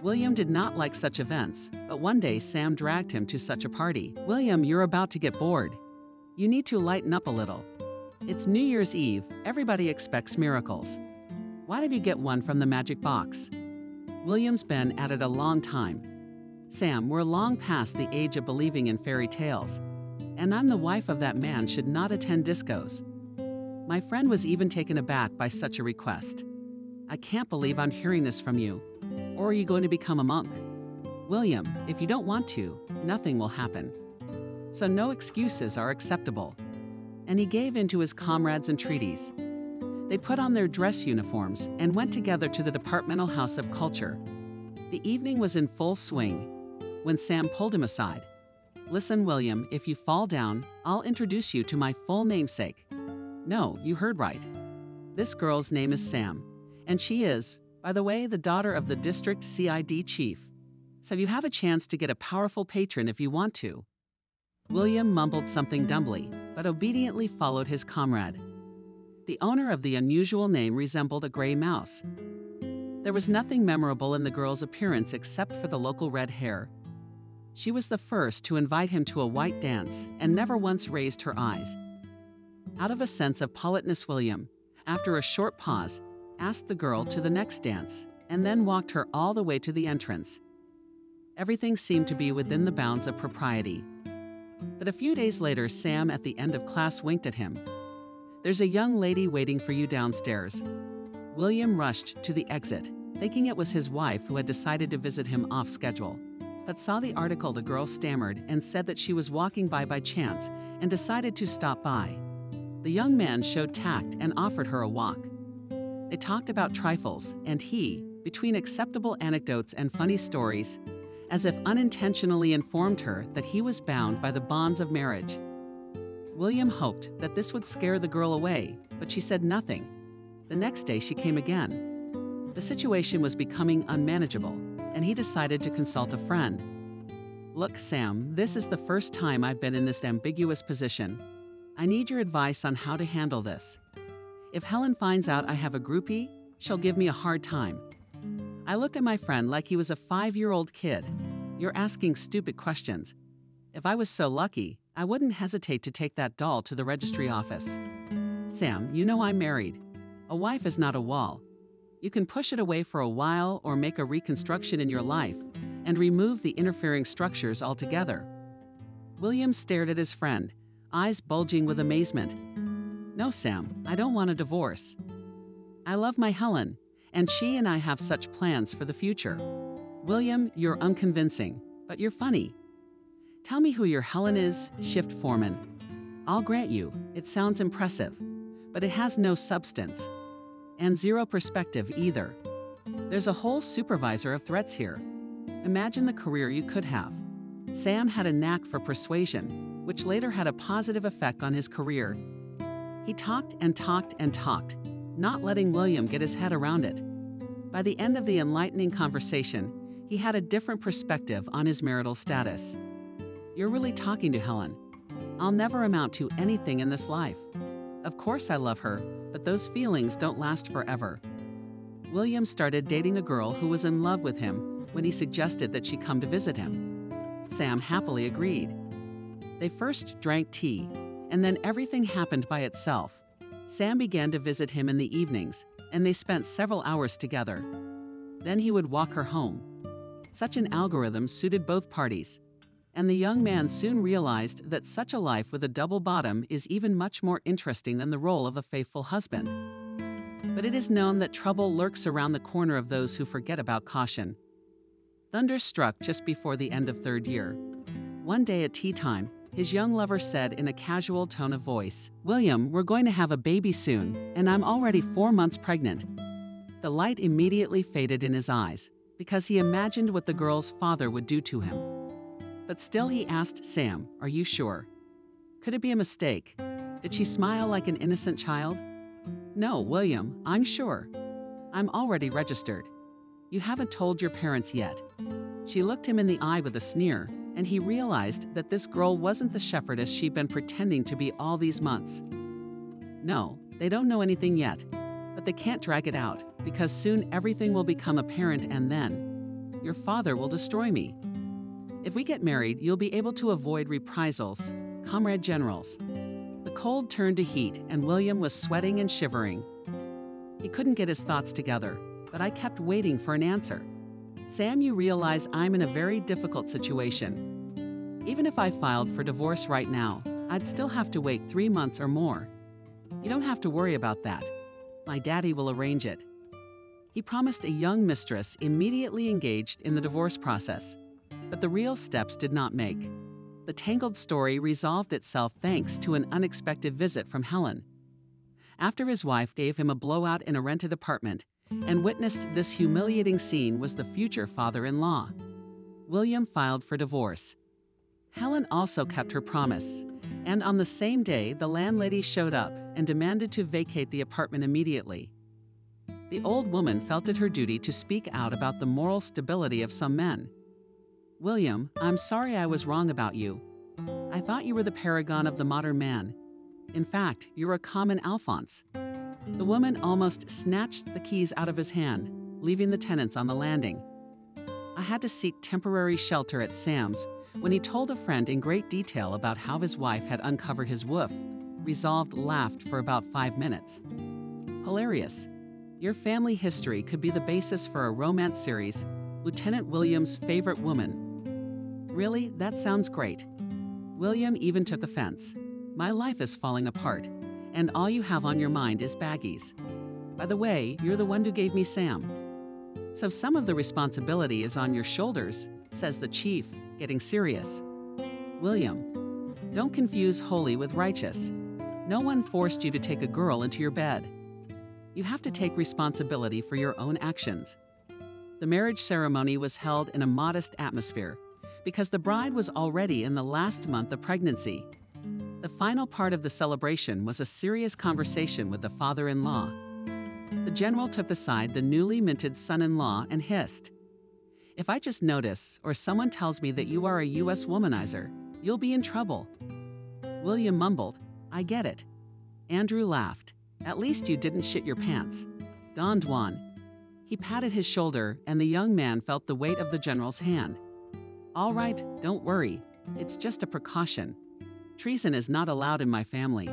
William did not like such events, but one day Sam dragged him to such a party. "William, you're about to get bored. You need to lighten up a little. It's New Year's Eve, everybody expects miracles. Why don't you get one from the magic box?" William's been at it a long time. "Sam, we're long past the age of believing in fairy tales. And I'm the wife of that man should not attend discos." My friend was even taken aback by such a request. "I can't believe I'm hearing this from you. Or are you going to become a monk?" "William, if you don't want to, nothing will happen. So no excuses are acceptable." And he gave in to his comrades' entreaties. They put on their dress uniforms and went together to the Departmental House of Culture. The evening was in full swing when Sam pulled him aside. "Listen, William, if you fall down, I'll introduce you to my full namesake." "No, you heard right. This girl's name is Sam, and she is, by the way, the daughter of the district CID chief. So you have a chance to get a powerful patron if you want to." William mumbled something dumbly, but obediently followed his comrade. The owner of the unusual name resembled a gray mouse. There was nothing memorable in the girl's appearance except for the local red hair. She was the first to invite him to a white dance and never once raised her eyes. Out of a sense of politeness, William, after a short pause, asked the girl to the next dance and then walked her all the way to the entrance. Everything seemed to be within the bounds of propriety. But a few days later, Sam at the end of class winked at him. "There's a young lady waiting for you downstairs." William rushed to the exit, thinking it was his wife who had decided to visit him off schedule, but saw the article the girl stammered and said that she was walking by chance and decided to stop by. The young man showed tact and offered her a walk. They talked about trifles, and he, between acceptable anecdotes and funny stories, as if unintentionally informed her that he was bound by the bonds of marriage. William hoped that this would scare the girl away, but she said nothing. The next day she came again. The situation was becoming unmanageable, and he decided to consult a friend. "Look, Sam, this is the first time I've been in this ambiguous position. I need your advice on how to handle this. If Helen finds out I have a groupie, she'll give me a hard time." I looked at my friend like he was a 5-year-old kid. "You're asking stupid questions. If I was so lucky, I wouldn't hesitate to take that doll to the registry office. Sam, you know I'm married. A wife is not a wall. You can push it away for a while or make a reconstruction in your life and remove the interfering structures altogether." William stared at his friend, eyes bulging with amazement. "No, Sam, I don't want a divorce. I love my Helen, and she and I have such plans for the future." "William, you're unconvincing, but you're funny. Tell me who your Helen is, shift foreman. I'll grant you, it sounds impressive, but it has no substance. And zero perspective either. There's a whole supervisor of threats here. Imagine the career you could have." Sam had a knack for persuasion, which later had a positive effect on his career. He talked and talked and talked, not letting William get his head around it. By the end of the enlightening conversation, he had a different perspective on his marital status. "You're really talking to Helen. I'll never amount to anything in this life. Of course I love her, but those feelings don't last forever." William started dating a girl who was in love with him when he suggested that she come to visit him. Sam happily agreed. They first drank tea, and then everything happened by itself. Sam began to visit him in the evenings, and they spent several hours together. Then he would walk her home. Such an algorithm suited both parties, and the young man soon realized that such a life with a double bottom is even much more interesting than the role of a faithful husband. But it is known that trouble lurks around the corner of those who forget about caution. Thunder struck just before the end of third year. One day at tea time, his young lover said in a casual tone of voice, "William, we're going to have a baby soon, and I'm already 4 months pregnant." The light immediately faded in his eyes, because he imagined what the girl's father would do to him. But still he asked Sam, "Are you sure? Could it be a mistake? Did she smile like an innocent child?" "No, William, I'm sure. I'm already registered. You haven't told your parents yet." She looked him in the eye with a sneer, and he realized that this girl wasn't the shepherdess she'd been pretending to be all these months. No, they don't know anything yet, but they can't drag it out, because soon everything will become apparent and then, "Your father will destroy me. If we get married, you'll be able to avoid reprisals, comrade generals." The cold turned to heat, and William was sweating and shivering. He couldn't get his thoughts together, but I kept waiting for an answer. "Sam, you realize I'm in a very difficult situation. Even if I filed for divorce right now, I'd still have to wait 3 months or more. You don't have to worry about that. My daddy will arrange it." He promised a young mistress immediately engaged in the divorce process, but the real steps did not make. The tangled story resolved itself thanks to an unexpected visit from Helen. After his wife gave him a blowout in a rented apartment, and witnessed this humiliating scene was the future father-in-law. William filed for divorce. Helen also kept her promise, and on the same day the landlady showed up and demanded to vacate the apartment immediately. The old woman felt it her duty to speak out about the moral stability of some men. "William, I'm sorry I was wrong about you. I thought you were the paragon of the modern man. In fact, you're a common Alphonse." The woman almost snatched the keys out of his hand, leaving the tenants on the landing. I had to seek temporary shelter at Sam's when he told a friend in great detail about how his wife had uncovered his woof. Resolved laughed for about 5 minutes. "Hilarious. Your family history could be the basis for a romance series, Lieutenant William's Favorite Woman." "Really, that sounds great." William even took offense. "My life is falling apart, and all you have on your mind is baggies. By the way, you're the one who gave me Sam. So some of the responsibility is on your shoulders," says the chief, getting serious. "William, don't confuse holy with righteous. No one forced you to take a girl into your bed. You have to take responsibility for your own actions." The marriage ceremony was held in a modest atmosphere, because the bride was already in the last month of pregnancy. The final part of the celebration was a serious conversation with the father-in-law. The general took aside the newly minted son-in-law and hissed, "If I just notice or someone tells me that you are a U.S. womanizer, you'll be in trouble." William mumbled, "I get it." Andrew laughed, "At least you didn't shit your pants, Don Juan." He patted his shoulder and the young man felt the weight of the general's hand. "All right, don't worry, it's just a precaution. Treason is not allowed in my family."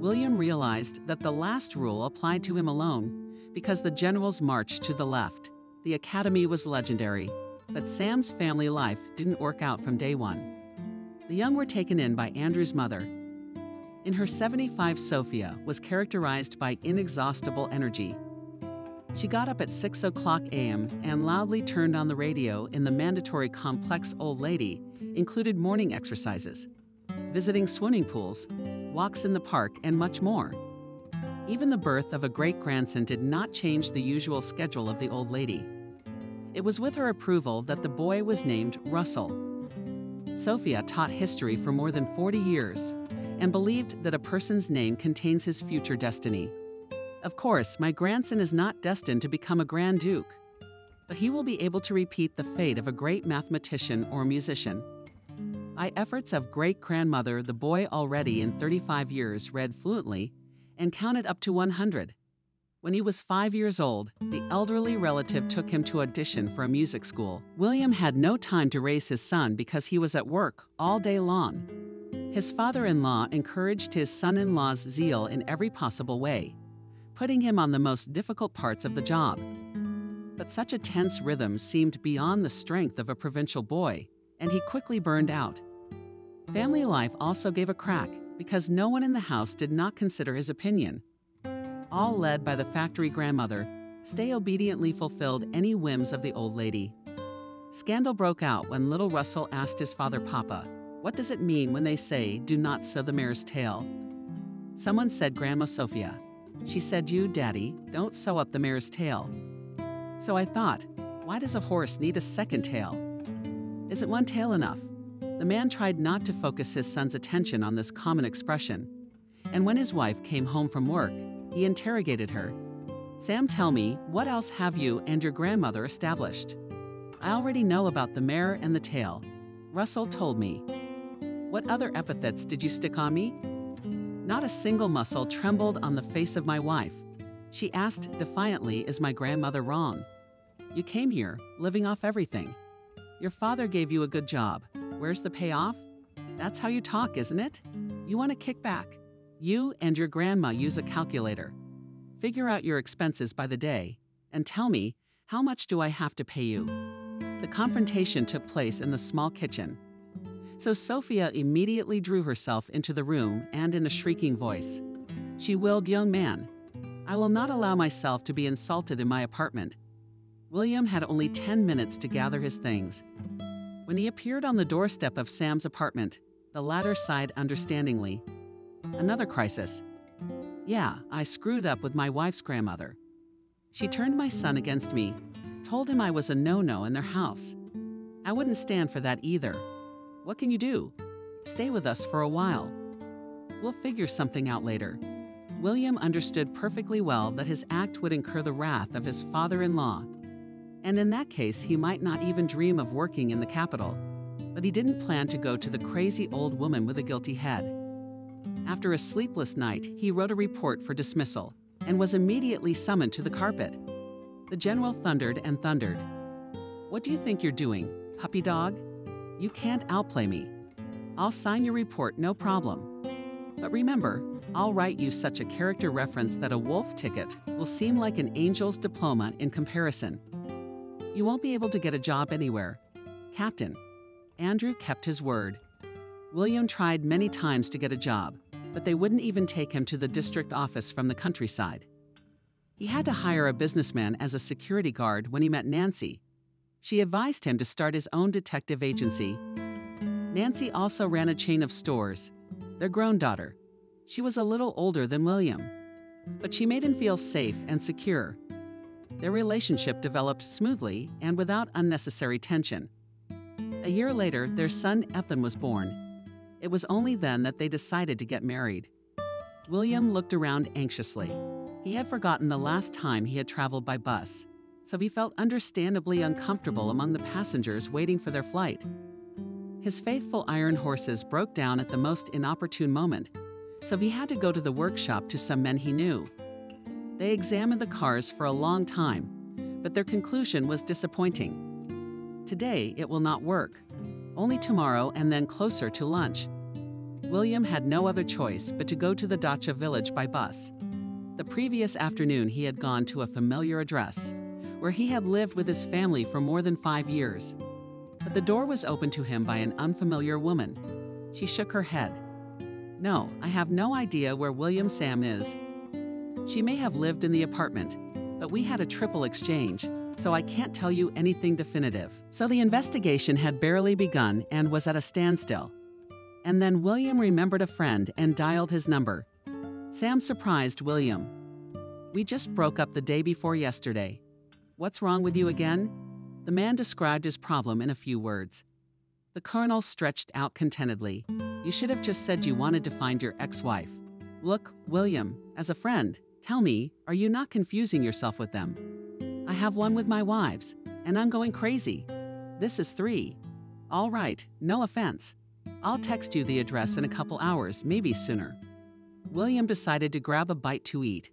William realized that the last rule applied to him alone, because the general's march to the left, the academy was legendary, but Sam's family life didn't work out from day one. The young were taken in by Andrew's mother. In her 75s, Sophia was characterized by inexhaustible energy. She got up at 6 o'clock a.m. and loudly turned on the radio in the mandatory complex. Old lady included morning exercises, visiting swimming pools, walks in the park, and much more. Even the birth of a great-grandson did not change the usual schedule of the old lady. It was with her approval that the boy was named Russell. Sophia taught history for more than 40 years and believed that a person's name contains his future destiny. "Of course, my grandson is not destined to become a Grand Duke, but he will be able to repeat the fate of a great mathematician or musician." By efforts of great-grandmother, the boy already in 35 years read fluently and counted up to 100. When he was 5 years old, the elderly relative took him to audition for a music school. William had no time to raise his son because he was at work all day long. His father-in-law encouraged his son-in-law's zeal in every possible way, putting him on the most difficult parts of the job. But such a tense rhythm seemed beyond the strength of a provincial boy, and he quickly burned out. Family life also gave a crack, because no one in the house did not consider his opinion. All led by the factory grandmother, Stay obediently fulfilled any whims of the old lady. Scandal broke out when little Russell asked his father, "Papa, what does it mean when they say, 'Do not sow the mare's tail'?" Someone said, "Grandma Sophia. She said you, Daddy, don't sew up the mare's tail. So I thought, Why does a horse need a second tail? Isn't one tail enough? The man tried not to focus his son's attention on this common expression. And when his wife came home from work, he interrogated her. Sam, tell me, what else have you and your grandmother established? I already know about the mare and the tail. Russell told me. What other epithets did you stick on me? Not a single muscle trembled on the face of my wife. She asked defiantly, is my grandmother wrong? You came here, living off everything. Your father gave you a good job. Where's the payoff? That's how you talk, isn't it? You want to kick back. You and your grandma use a calculator. Figure out your expenses by the day, and tell me, how much do I have to pay you? The confrontation took place in the small kitchen. So Sophia immediately drew herself into the room and in a shrieking voice. She willed, young man, I will not allow myself to be insulted in my apartment. William had only 10 minutes to gather his things. When he appeared on the doorstep of Sam's apartment, the latter sighed understandingly. Another crisis. Yeah, I screwed up with my wife's grandmother. She turned my son against me, told him I was a no-no in their house. I wouldn't stand for that either. What can you do? Stay with us for a while. We'll figure something out later. William understood perfectly well that his act would incur the wrath of his father-in-law. And in that case, he might not even dream of working in the capital. But he didn't plan to go to the crazy old woman with a guilty head. After a sleepless night, he wrote a report for dismissal and was immediately summoned to the carpet. The general thundered and thundered. What do you think you're doing, puppy dog? You can't outplay me. I'll sign your report, no problem. But remember, I'll write you such a character reference that a wolf ticket will seem like an angel's diploma in comparison. You won't be able to get a job anywhere. Captain. Andrew kept his word. William tried many times to get a job, but they wouldn't even take him to the district office from the countryside. He had to hire a businessman as a security guard when he met Nancy. She advised him to start his own detective agency. Nancy also ran a chain of stores, their grown daughter. She was a little older than William, but she made him feel safe and secure. Their relationship developed smoothly and without unnecessary tension. A year later, their son Ethan was born. It was only then that they decided to get married. William looked around anxiously. He had forgotten the last time he had traveled by bus, so he felt understandably uncomfortable among the passengers waiting for their flight. His faithful iron horses broke down at the most inopportune moment, so he had to go to the workshop to some men he knew. They examined the cars for a long time, but their conclusion was disappointing. Today, it will not work. Only tomorrow and then closer to lunch. William had no other choice but to go to the dacha village by bus. The previous afternoon he had gone to a familiar address, where he had lived with his family for more than 5 years. But the door was opened to him by an unfamiliar woman. She shook her head. No, I have no idea where William Sam is. She may have lived in the apartment, but we had a triple exchange. So I can't tell you anything definitive. So the investigation had barely begun and was at a standstill. And then William remembered a friend and dialed his number. Sam surprised William. We just broke up the day before yesterday. What's wrong with you again? The man described his problem in a few words. The colonel stretched out contentedly. You should have just said you wanted to find your ex-wife. Look, William, as a friend, tell me, are you not confusing yourself with them? I have one with my wives, and I'm going crazy. This is 3. All right, no offense. I'll text you the address in a couple hours, maybe sooner. William decided to grab a bite to eat.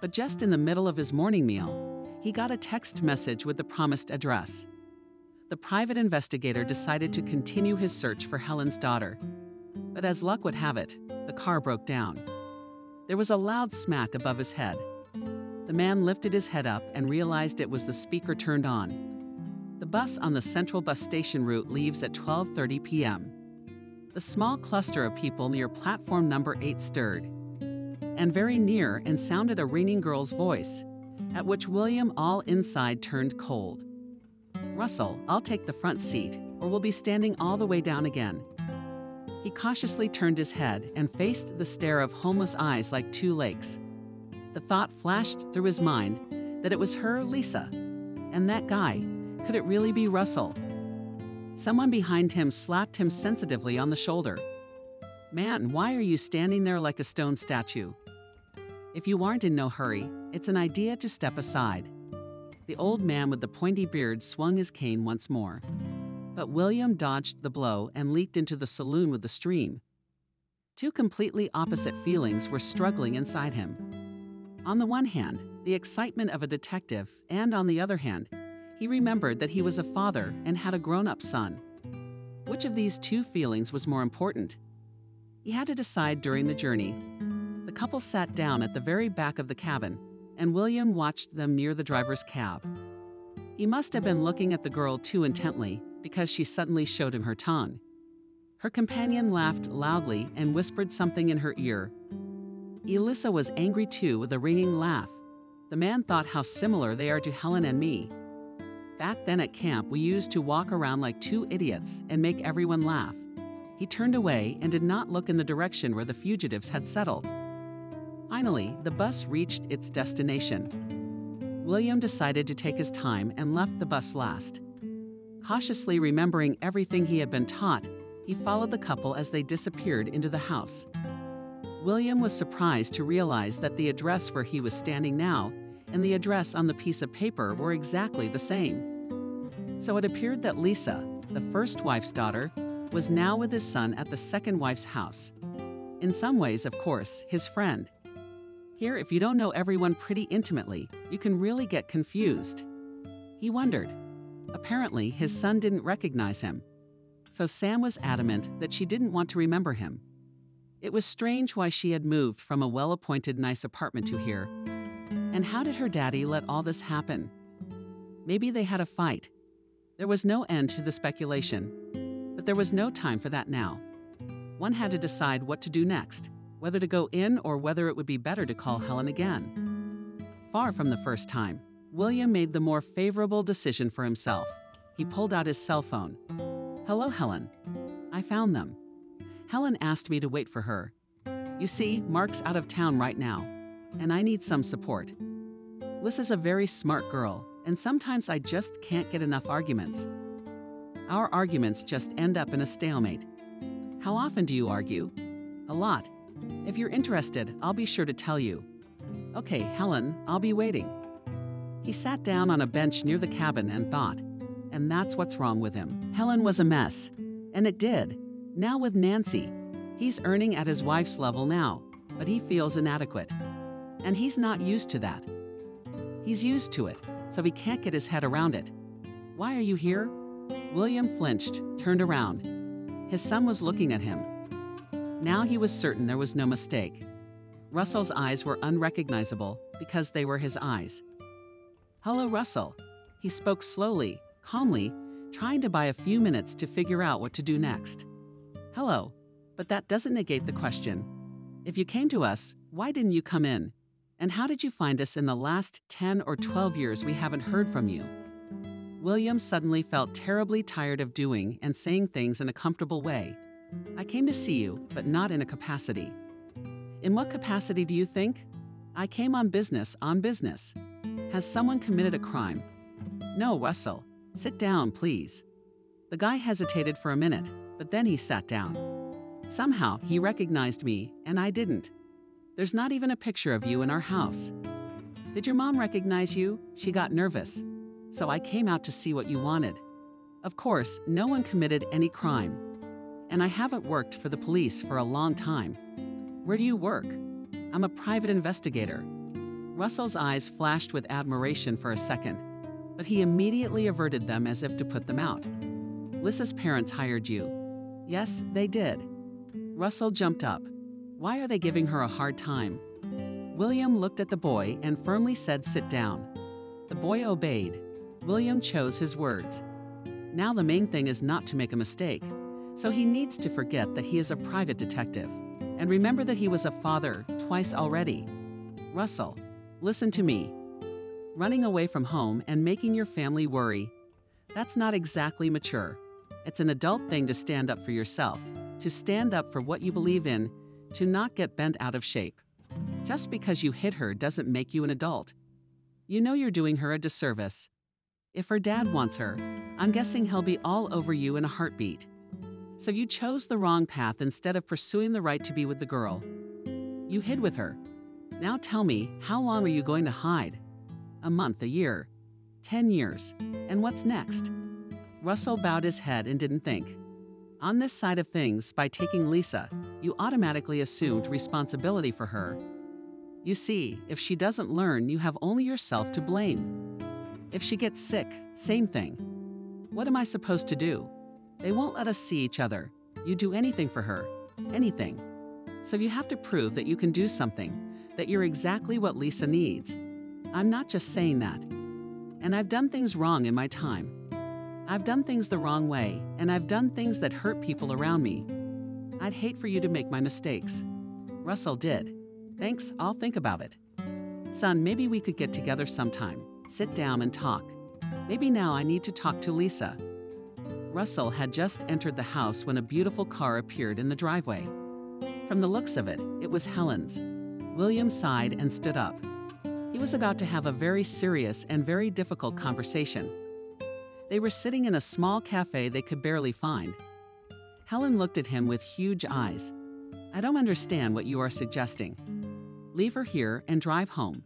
But just in the middle of his morning meal, he got a text message with the promised address. The private investigator decided to continue his search for Helen's daughter. But as luck would have it, the car broke down. There was a loud smack above his head. The man lifted his head up and realized it was the speaker turned on. The bus on the central bus station route leaves at 12:30 p.m. The small cluster of people near platform number 8 stirred, and very near and sounded a ringing girl's voice, at which William all inside turned cold. Russell, I'll take the front seat, or we'll be standing all the way down again. He cautiously turned his head and faced the stare of homeless eyes like two lakes. The thought flashed through his mind that it was her, Lisa, and that guy, Could it really be Russell? Someone behind him slapped him sensitively on the shoulder. "Man, why are you standing there like a stone statue? If you aren't in no hurry, it's an idea to step aside." The old man with the pointy beard swung his cane once more. But William dodged the blow and leaped into the saloon with the stream. Two completely opposite feelings were struggling inside him. On the one hand, the excitement of a detective, and on the other hand, he remembered that he was a father and had a grown-up son. Which of these two feelings was more important? He had to decide during the journey. The couple sat down at the very back of the cabin, and William watched them near the driver's cab. He must have been looking at the girl too intently, because she suddenly showed him her tongue. Her companion laughed loudly and whispered something in her ear. Elissa was angry too, with a ringing laugh. The man thought how similar they are to Helen and me. "Back then at camp, we used to walk around like two idiots and make everyone laugh." He turned away and did not look in the direction where the fugitives had settled. Finally, the bus reached its destination. William decided to take his time and left the bus last. Cautiously remembering everything he had been taught, he followed the couple as they disappeared into the house. William was surprised to realize that the address where he was standing now and the address on the piece of paper were exactly the same. So it appeared that Lisa, the first wife's daughter, was now with his son at the second wife's house. In some ways, of course, his friend. Here, if you don't know everyone pretty intimately, you can really get confused. He wondered. Apparently, his son didn't recognize him. So Sam was adamant that she didn't want to remember him. It was strange why she had moved from a well-appointed nice apartment to here. And how did her daddy let all this happen? Maybe they had a fight. There was no end to the speculation. But there was no time for that now. One had to decide what to do next, whether to go in or whether it would be better to call Helen again. Far from the first time, William made the more favorable decision for himself. He pulled out his cell phone. "Hello, Helen. I found them. Helen asked me to wait for her. You see, Mark's out of town right now, and I need some support. Lisa's a very smart girl, and sometimes I just can't get enough arguments. Our arguments just end up in a stalemate." "How often do you argue?" "A lot. If you're interested, I'll be sure to tell you." "Okay, Helen, I'll be waiting." He sat down on a bench near the cabin and thought, and that's what's wrong with him. Helen was a mess, and it did. Now with Nancy, he's earning at his wife's level now, but he feels inadequate. And he's not used to that. He's used to it, so he can't get his head around it. "Why are you here?" William flinched, turned around. His son was looking at him. Now he was certain there was no mistake. Russell's eyes were unrecognizable because they were his eyes. "Hello, Russell." He spoke slowly, calmly, trying to buy a few minutes to figure out what to do next. "Hello, but that doesn't negate the question. If you came to us, why didn't you come in? And how did you find us in the last 10 or 12 years we haven't heard from you?" William suddenly felt terribly tired of doing and saying things in a comfortable way. "I came to see you, but not in a capacity." "In what capacity do you think?" "I came on business, Has someone committed a crime?" "No, Russell. Sit down, please." The guy hesitated for a minute, but then he sat down. "Somehow, he recognized me, and I didn't. There's not even a picture of you in our house." "Did your mom recognize you?" "She got nervous. So I came out to see what you wanted. Of course, no one committed any crime. And I haven't worked for the police for a long time." "Where do you work?" "I'm a private investigator." Russell's eyes flashed with admiration for a second, but he immediately averted them as if to put them out. "Lisa's parents hired you." "Yes, they did." Russell jumped up. "Why are they giving her a hard time?" William looked at the boy and firmly said, "Sit down." The boy obeyed. William chose his words. Now the main thing is not to make a mistake, so he needs to forget that he is a private detective, and remember that he was a father twice already. "Russell, listen to me. Running away from home and making your family worry, that's not exactly mature. It's an adult thing to stand up for yourself, to stand up for what you believe in, to not get bent out of shape. Just because you hit her doesn't make you an adult. You know you're doing her a disservice. If her dad wants her, I'm guessing he'll be all over you in a heartbeat. So you chose the wrong path instead of pursuing the right to be with the girl. You hid with her. Now tell me, how long are you going to hide? A month, a year, 10 years, and what's next? Russell bowed his head and didn't think. On this side of things, by taking Lisa, you automatically assumed responsibility for her. You see, if she doesn't learn, you have only yourself to blame. If she gets sick, same thing. What am I supposed to do? They won't let us see each other. You do anything for her, anything. So you have to prove that you can do something, that you're exactly what Lisa needs. I'm not just saying that. And I've done things wrong in my time. I've done things the wrong way, and I've done things that hurt people around me. I'd hate for you to make my mistakes. Russell did. Thanks, I'll think about it. Son, maybe we could get together sometime, sit down and talk. Maybe now I need to talk to Lisa. Russell had just entered the house when a beautiful car appeared in the driveway. From the looks of it, it was Helen's. William sighed and stood up. He was about to have a very serious and very difficult conversation. They were sitting in a small cafe they could barely find. Helen looked at him with huge eyes. I don't understand what you are suggesting. Leave her here and drive home.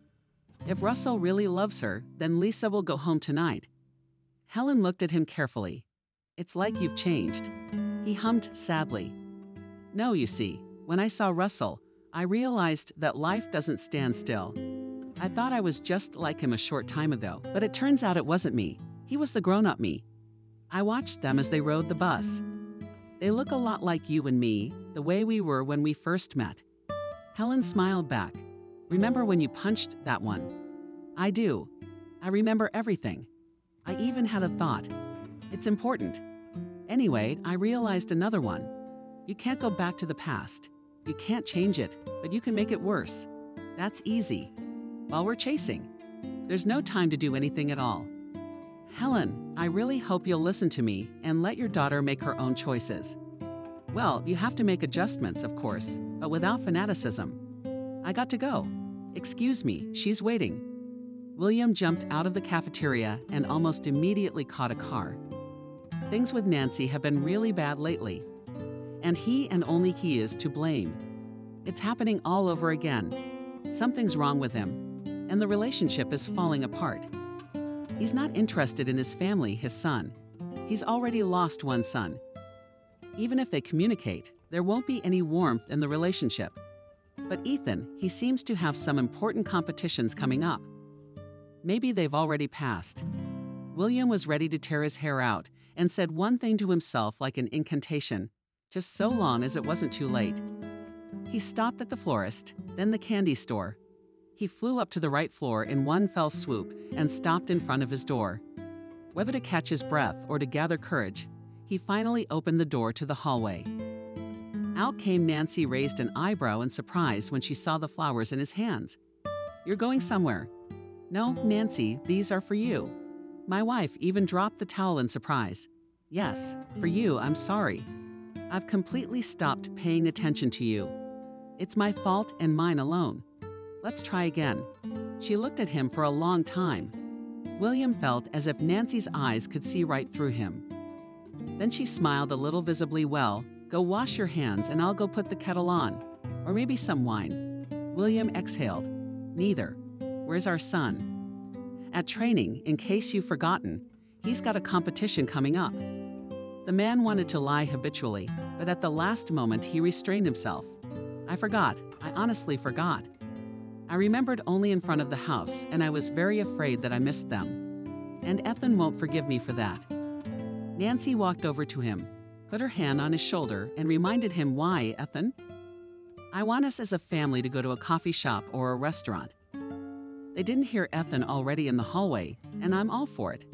If Russell really loves her, then Lisa will go home tonight. Helen looked at him carefully. It's like you've changed. He hummed sadly. No, you see, when I saw Russell, I realized that life doesn't stand still. I thought I was just like him a short time ago, but it turns out it wasn't me. He was the grown-up me. I watched them as they rode the bus. They look a lot like you and me, the way we were when we first met. Helen smiled back. Remember when you punched that one? I do. I remember everything. I even had a thought. It's important. Anyway, I realized another one. You can't go back to the past. You can't change it, but you can make it worse. That's easy. While we're chasing, there's no time to do anything at all. Helen, I really hope you'll listen to me and let your daughter make her own choices. Well, you have to make adjustments, of course, but without fanaticism. I got to go. Excuse me, she's waiting. William jumped out of the cafeteria and almost immediately caught a car. Things with Nancy have been really bad lately, and he and only he is to blame. It's happening all over again. Something's wrong with him, and the relationship is falling apart. He's not interested in his family, his son. He's already lost one son. Even if they communicate, there won't be any warmth in the relationship. But Ethan, he seems to have some important competitions coming up. Maybe they've already passed. William was ready to tear his hair out and said one thing to himself like an incantation, just so long as it wasn't too late. He stopped at the florist, then the candy store. He flew up to the right floor in one fell swoop and stopped in front of his door. Whether to catch his breath or to gather courage, he finally opened the door to the hallway. Out came Nancy, raised an eyebrow in surprise when she saw the flowers in his hands. You're going somewhere. No, Nancy, these are for you. My wife even dropped the towel in surprise. Yes, for you, I'm sorry. I've completely stopped paying attention to you. It's my fault and mine alone. Let's try again. She looked at him for a long time. William felt as if Nancy's eyes could see right through him. Then she smiled a little, visibly. Well, go wash your hands and I'll go put the kettle on. Or maybe some wine. William exhaled. Neither. Where's our son? At training, in case you've forgotten. He's got a competition coming up. The man wanted to lie habitually, but at the last moment he restrained himself. I forgot. I honestly forgot. I remembered only in front of the house, and I was very afraid that I missed them. And Ethan won't forgive me for that. Nancy walked over to him, put her hand on his shoulder, and reminded him, why, Ethan? I want us as a family to go to a coffee shop or a restaurant. They didn't hear Ethan already in the hallway, and I'm all for it.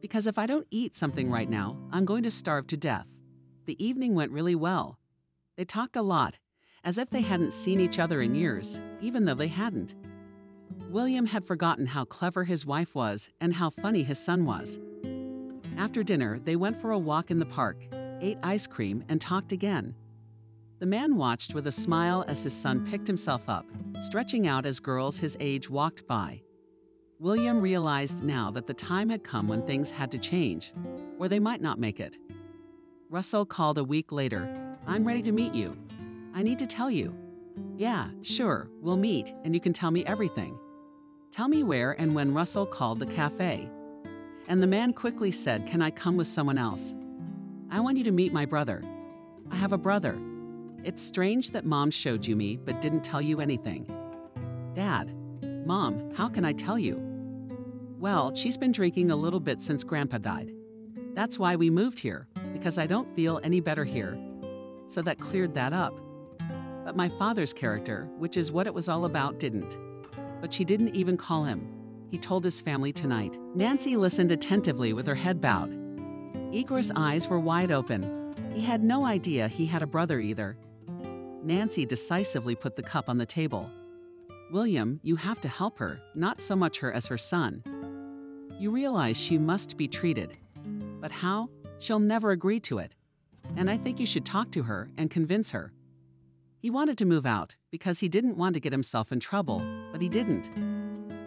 Because if I don't eat something right now, I'm going to starve to death. The evening went really well. They talked a lot, as if they hadn't seen each other in years, even though they hadn't. William had forgotten how clever his wife was and how funny his son was. After dinner, they went for a walk in the park, ate ice cream, and talked again. The man watched with a smile as his son picked himself up, stretching out as girls his age walked by. William realized now that the time had come when things had to change, or they might not make it. Russell called a week later. "I'm ready to meet you. I need to tell you." "Yeah, sure, we'll meet, and you can tell me everything." "Tell me where and when." Russell called the cafe, and the man quickly said, "Can I come with someone else? I want you to meet my brother. I have a brother. It's strange that Mom showed you me but didn't tell you anything." "Dad, Mom, how can I tell you?" "Well, she's been drinking a little bit since Grandpa died. That's why we moved here, because I don't feel any better here. So that cleared that up. But my father's character, which is what it was all about, didn't. But she didn't even call him. He told his family tonight." Nancy listened attentively with her head bowed. Igor's eyes were wide open. He had no idea he had a brother either. Nancy decisively put the cup on the table. "William, you have to help her, not so much her as her son. You realize she must be treated. But how? She'll never agree to it. And I think you should talk to her and convince her." He wanted to move out, because he didn't want to get himself in trouble, but he didn't.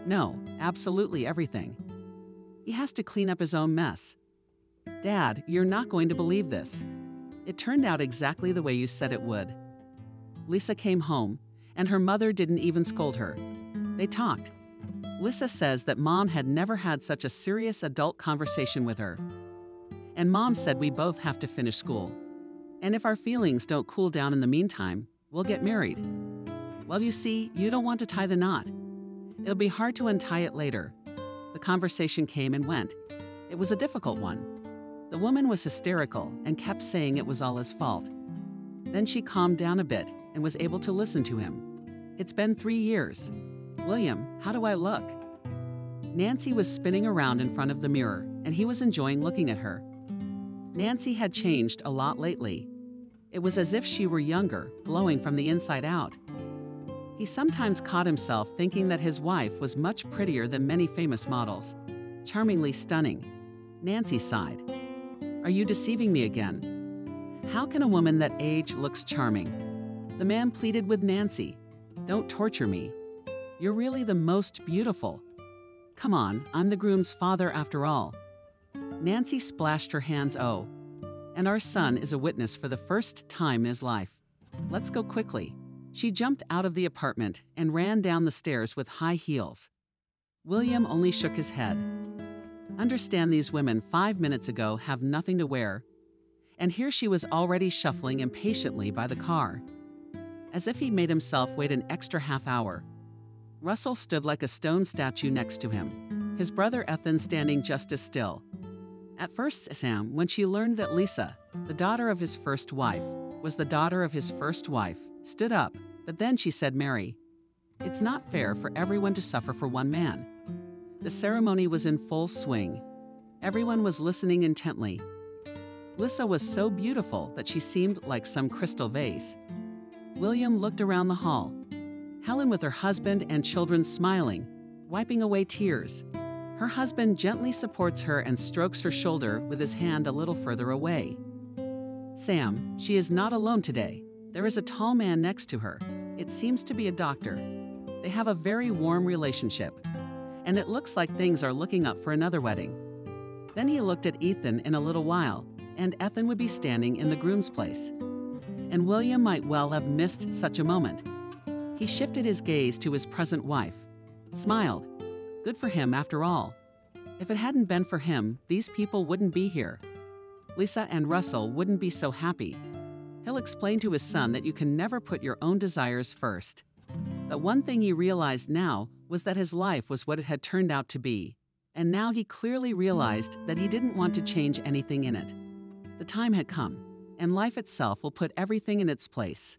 No, absolutely everything. He has to clean up his own mess. "Dad, you're not going to believe this. It turned out exactly the way you said it would." Lisa came home, and her mother didn't even scold her. They talked. Lisa says that Mom had never had such a serious adult conversation with her. "And Mom said we both have to finish school. And if our feelings don't cool down in the meantime, we'll get married." "Well, you see, you don't want to tie the knot. It'll be hard to untie it later." The conversation came and went. It was a difficult one. The woman was hysterical and kept saying it was all his fault. Then she calmed down a bit and was able to listen to him. "It's been 3 years. William, how do I look?" Nancy was spinning around in front of the mirror, and he was enjoying looking at her. Nancy had changed a lot lately. It was as if she were younger, glowing from the inside out. He sometimes caught himself thinking that his wife was much prettier than many famous models. "Charmingly stunning." Nancy sighed. "Are you deceiving me again? How can a woman that age looks charming?" The man pleaded with Nancy. "Don't torture me. You're really the most beautiful. Come on, I'm the groom's father after all." Nancy splashed her hands. "Oh. And our son is a witness for the first time in his life. Let's go quickly." She jumped out of the apartment and ran down the stairs with high heels. William only shook his head. Understand these women 5 minutes ago have nothing to wear. And here she was already shuffling impatiently by the car. As if he made himself wait an extra half hour. Russell stood like a stone statue next to him, his brother Ethan standing just as still. At first Sam, when she learned that Lisa, the daughter of his first wife, was the daughter of his first wife, stood up, but then she said, "Mary, it's not fair for everyone to suffer for one man." The ceremony was in full swing. Everyone was listening intently. Lisa was so beautiful that she seemed like some crystal vase. William looked around the hall. Helen with her husband and children smiling, wiping away tears. Her husband gently supports her and strokes her shoulder with his hand a little further away. Sam, she is not alone today. There is a tall man next to her. It seems to be a doctor. They have a very warm relationship. And it looks like things are looking up for another wedding. Then he looked at Ethan in a little while, and Ethan would be standing in the groom's place. And William might well have missed such a moment. He shifted his gaze to his present wife, smiled. Good for him after all. If it hadn't been for him, these people wouldn't be here. Lisa and Russell wouldn't be so happy. He'll explain to his son that you can never put your own desires first. But one thing he realized now was that his life was what it had turned out to be, and now he clearly realized that he didn't want to change anything in it. The time had come, and life itself will put everything in its place.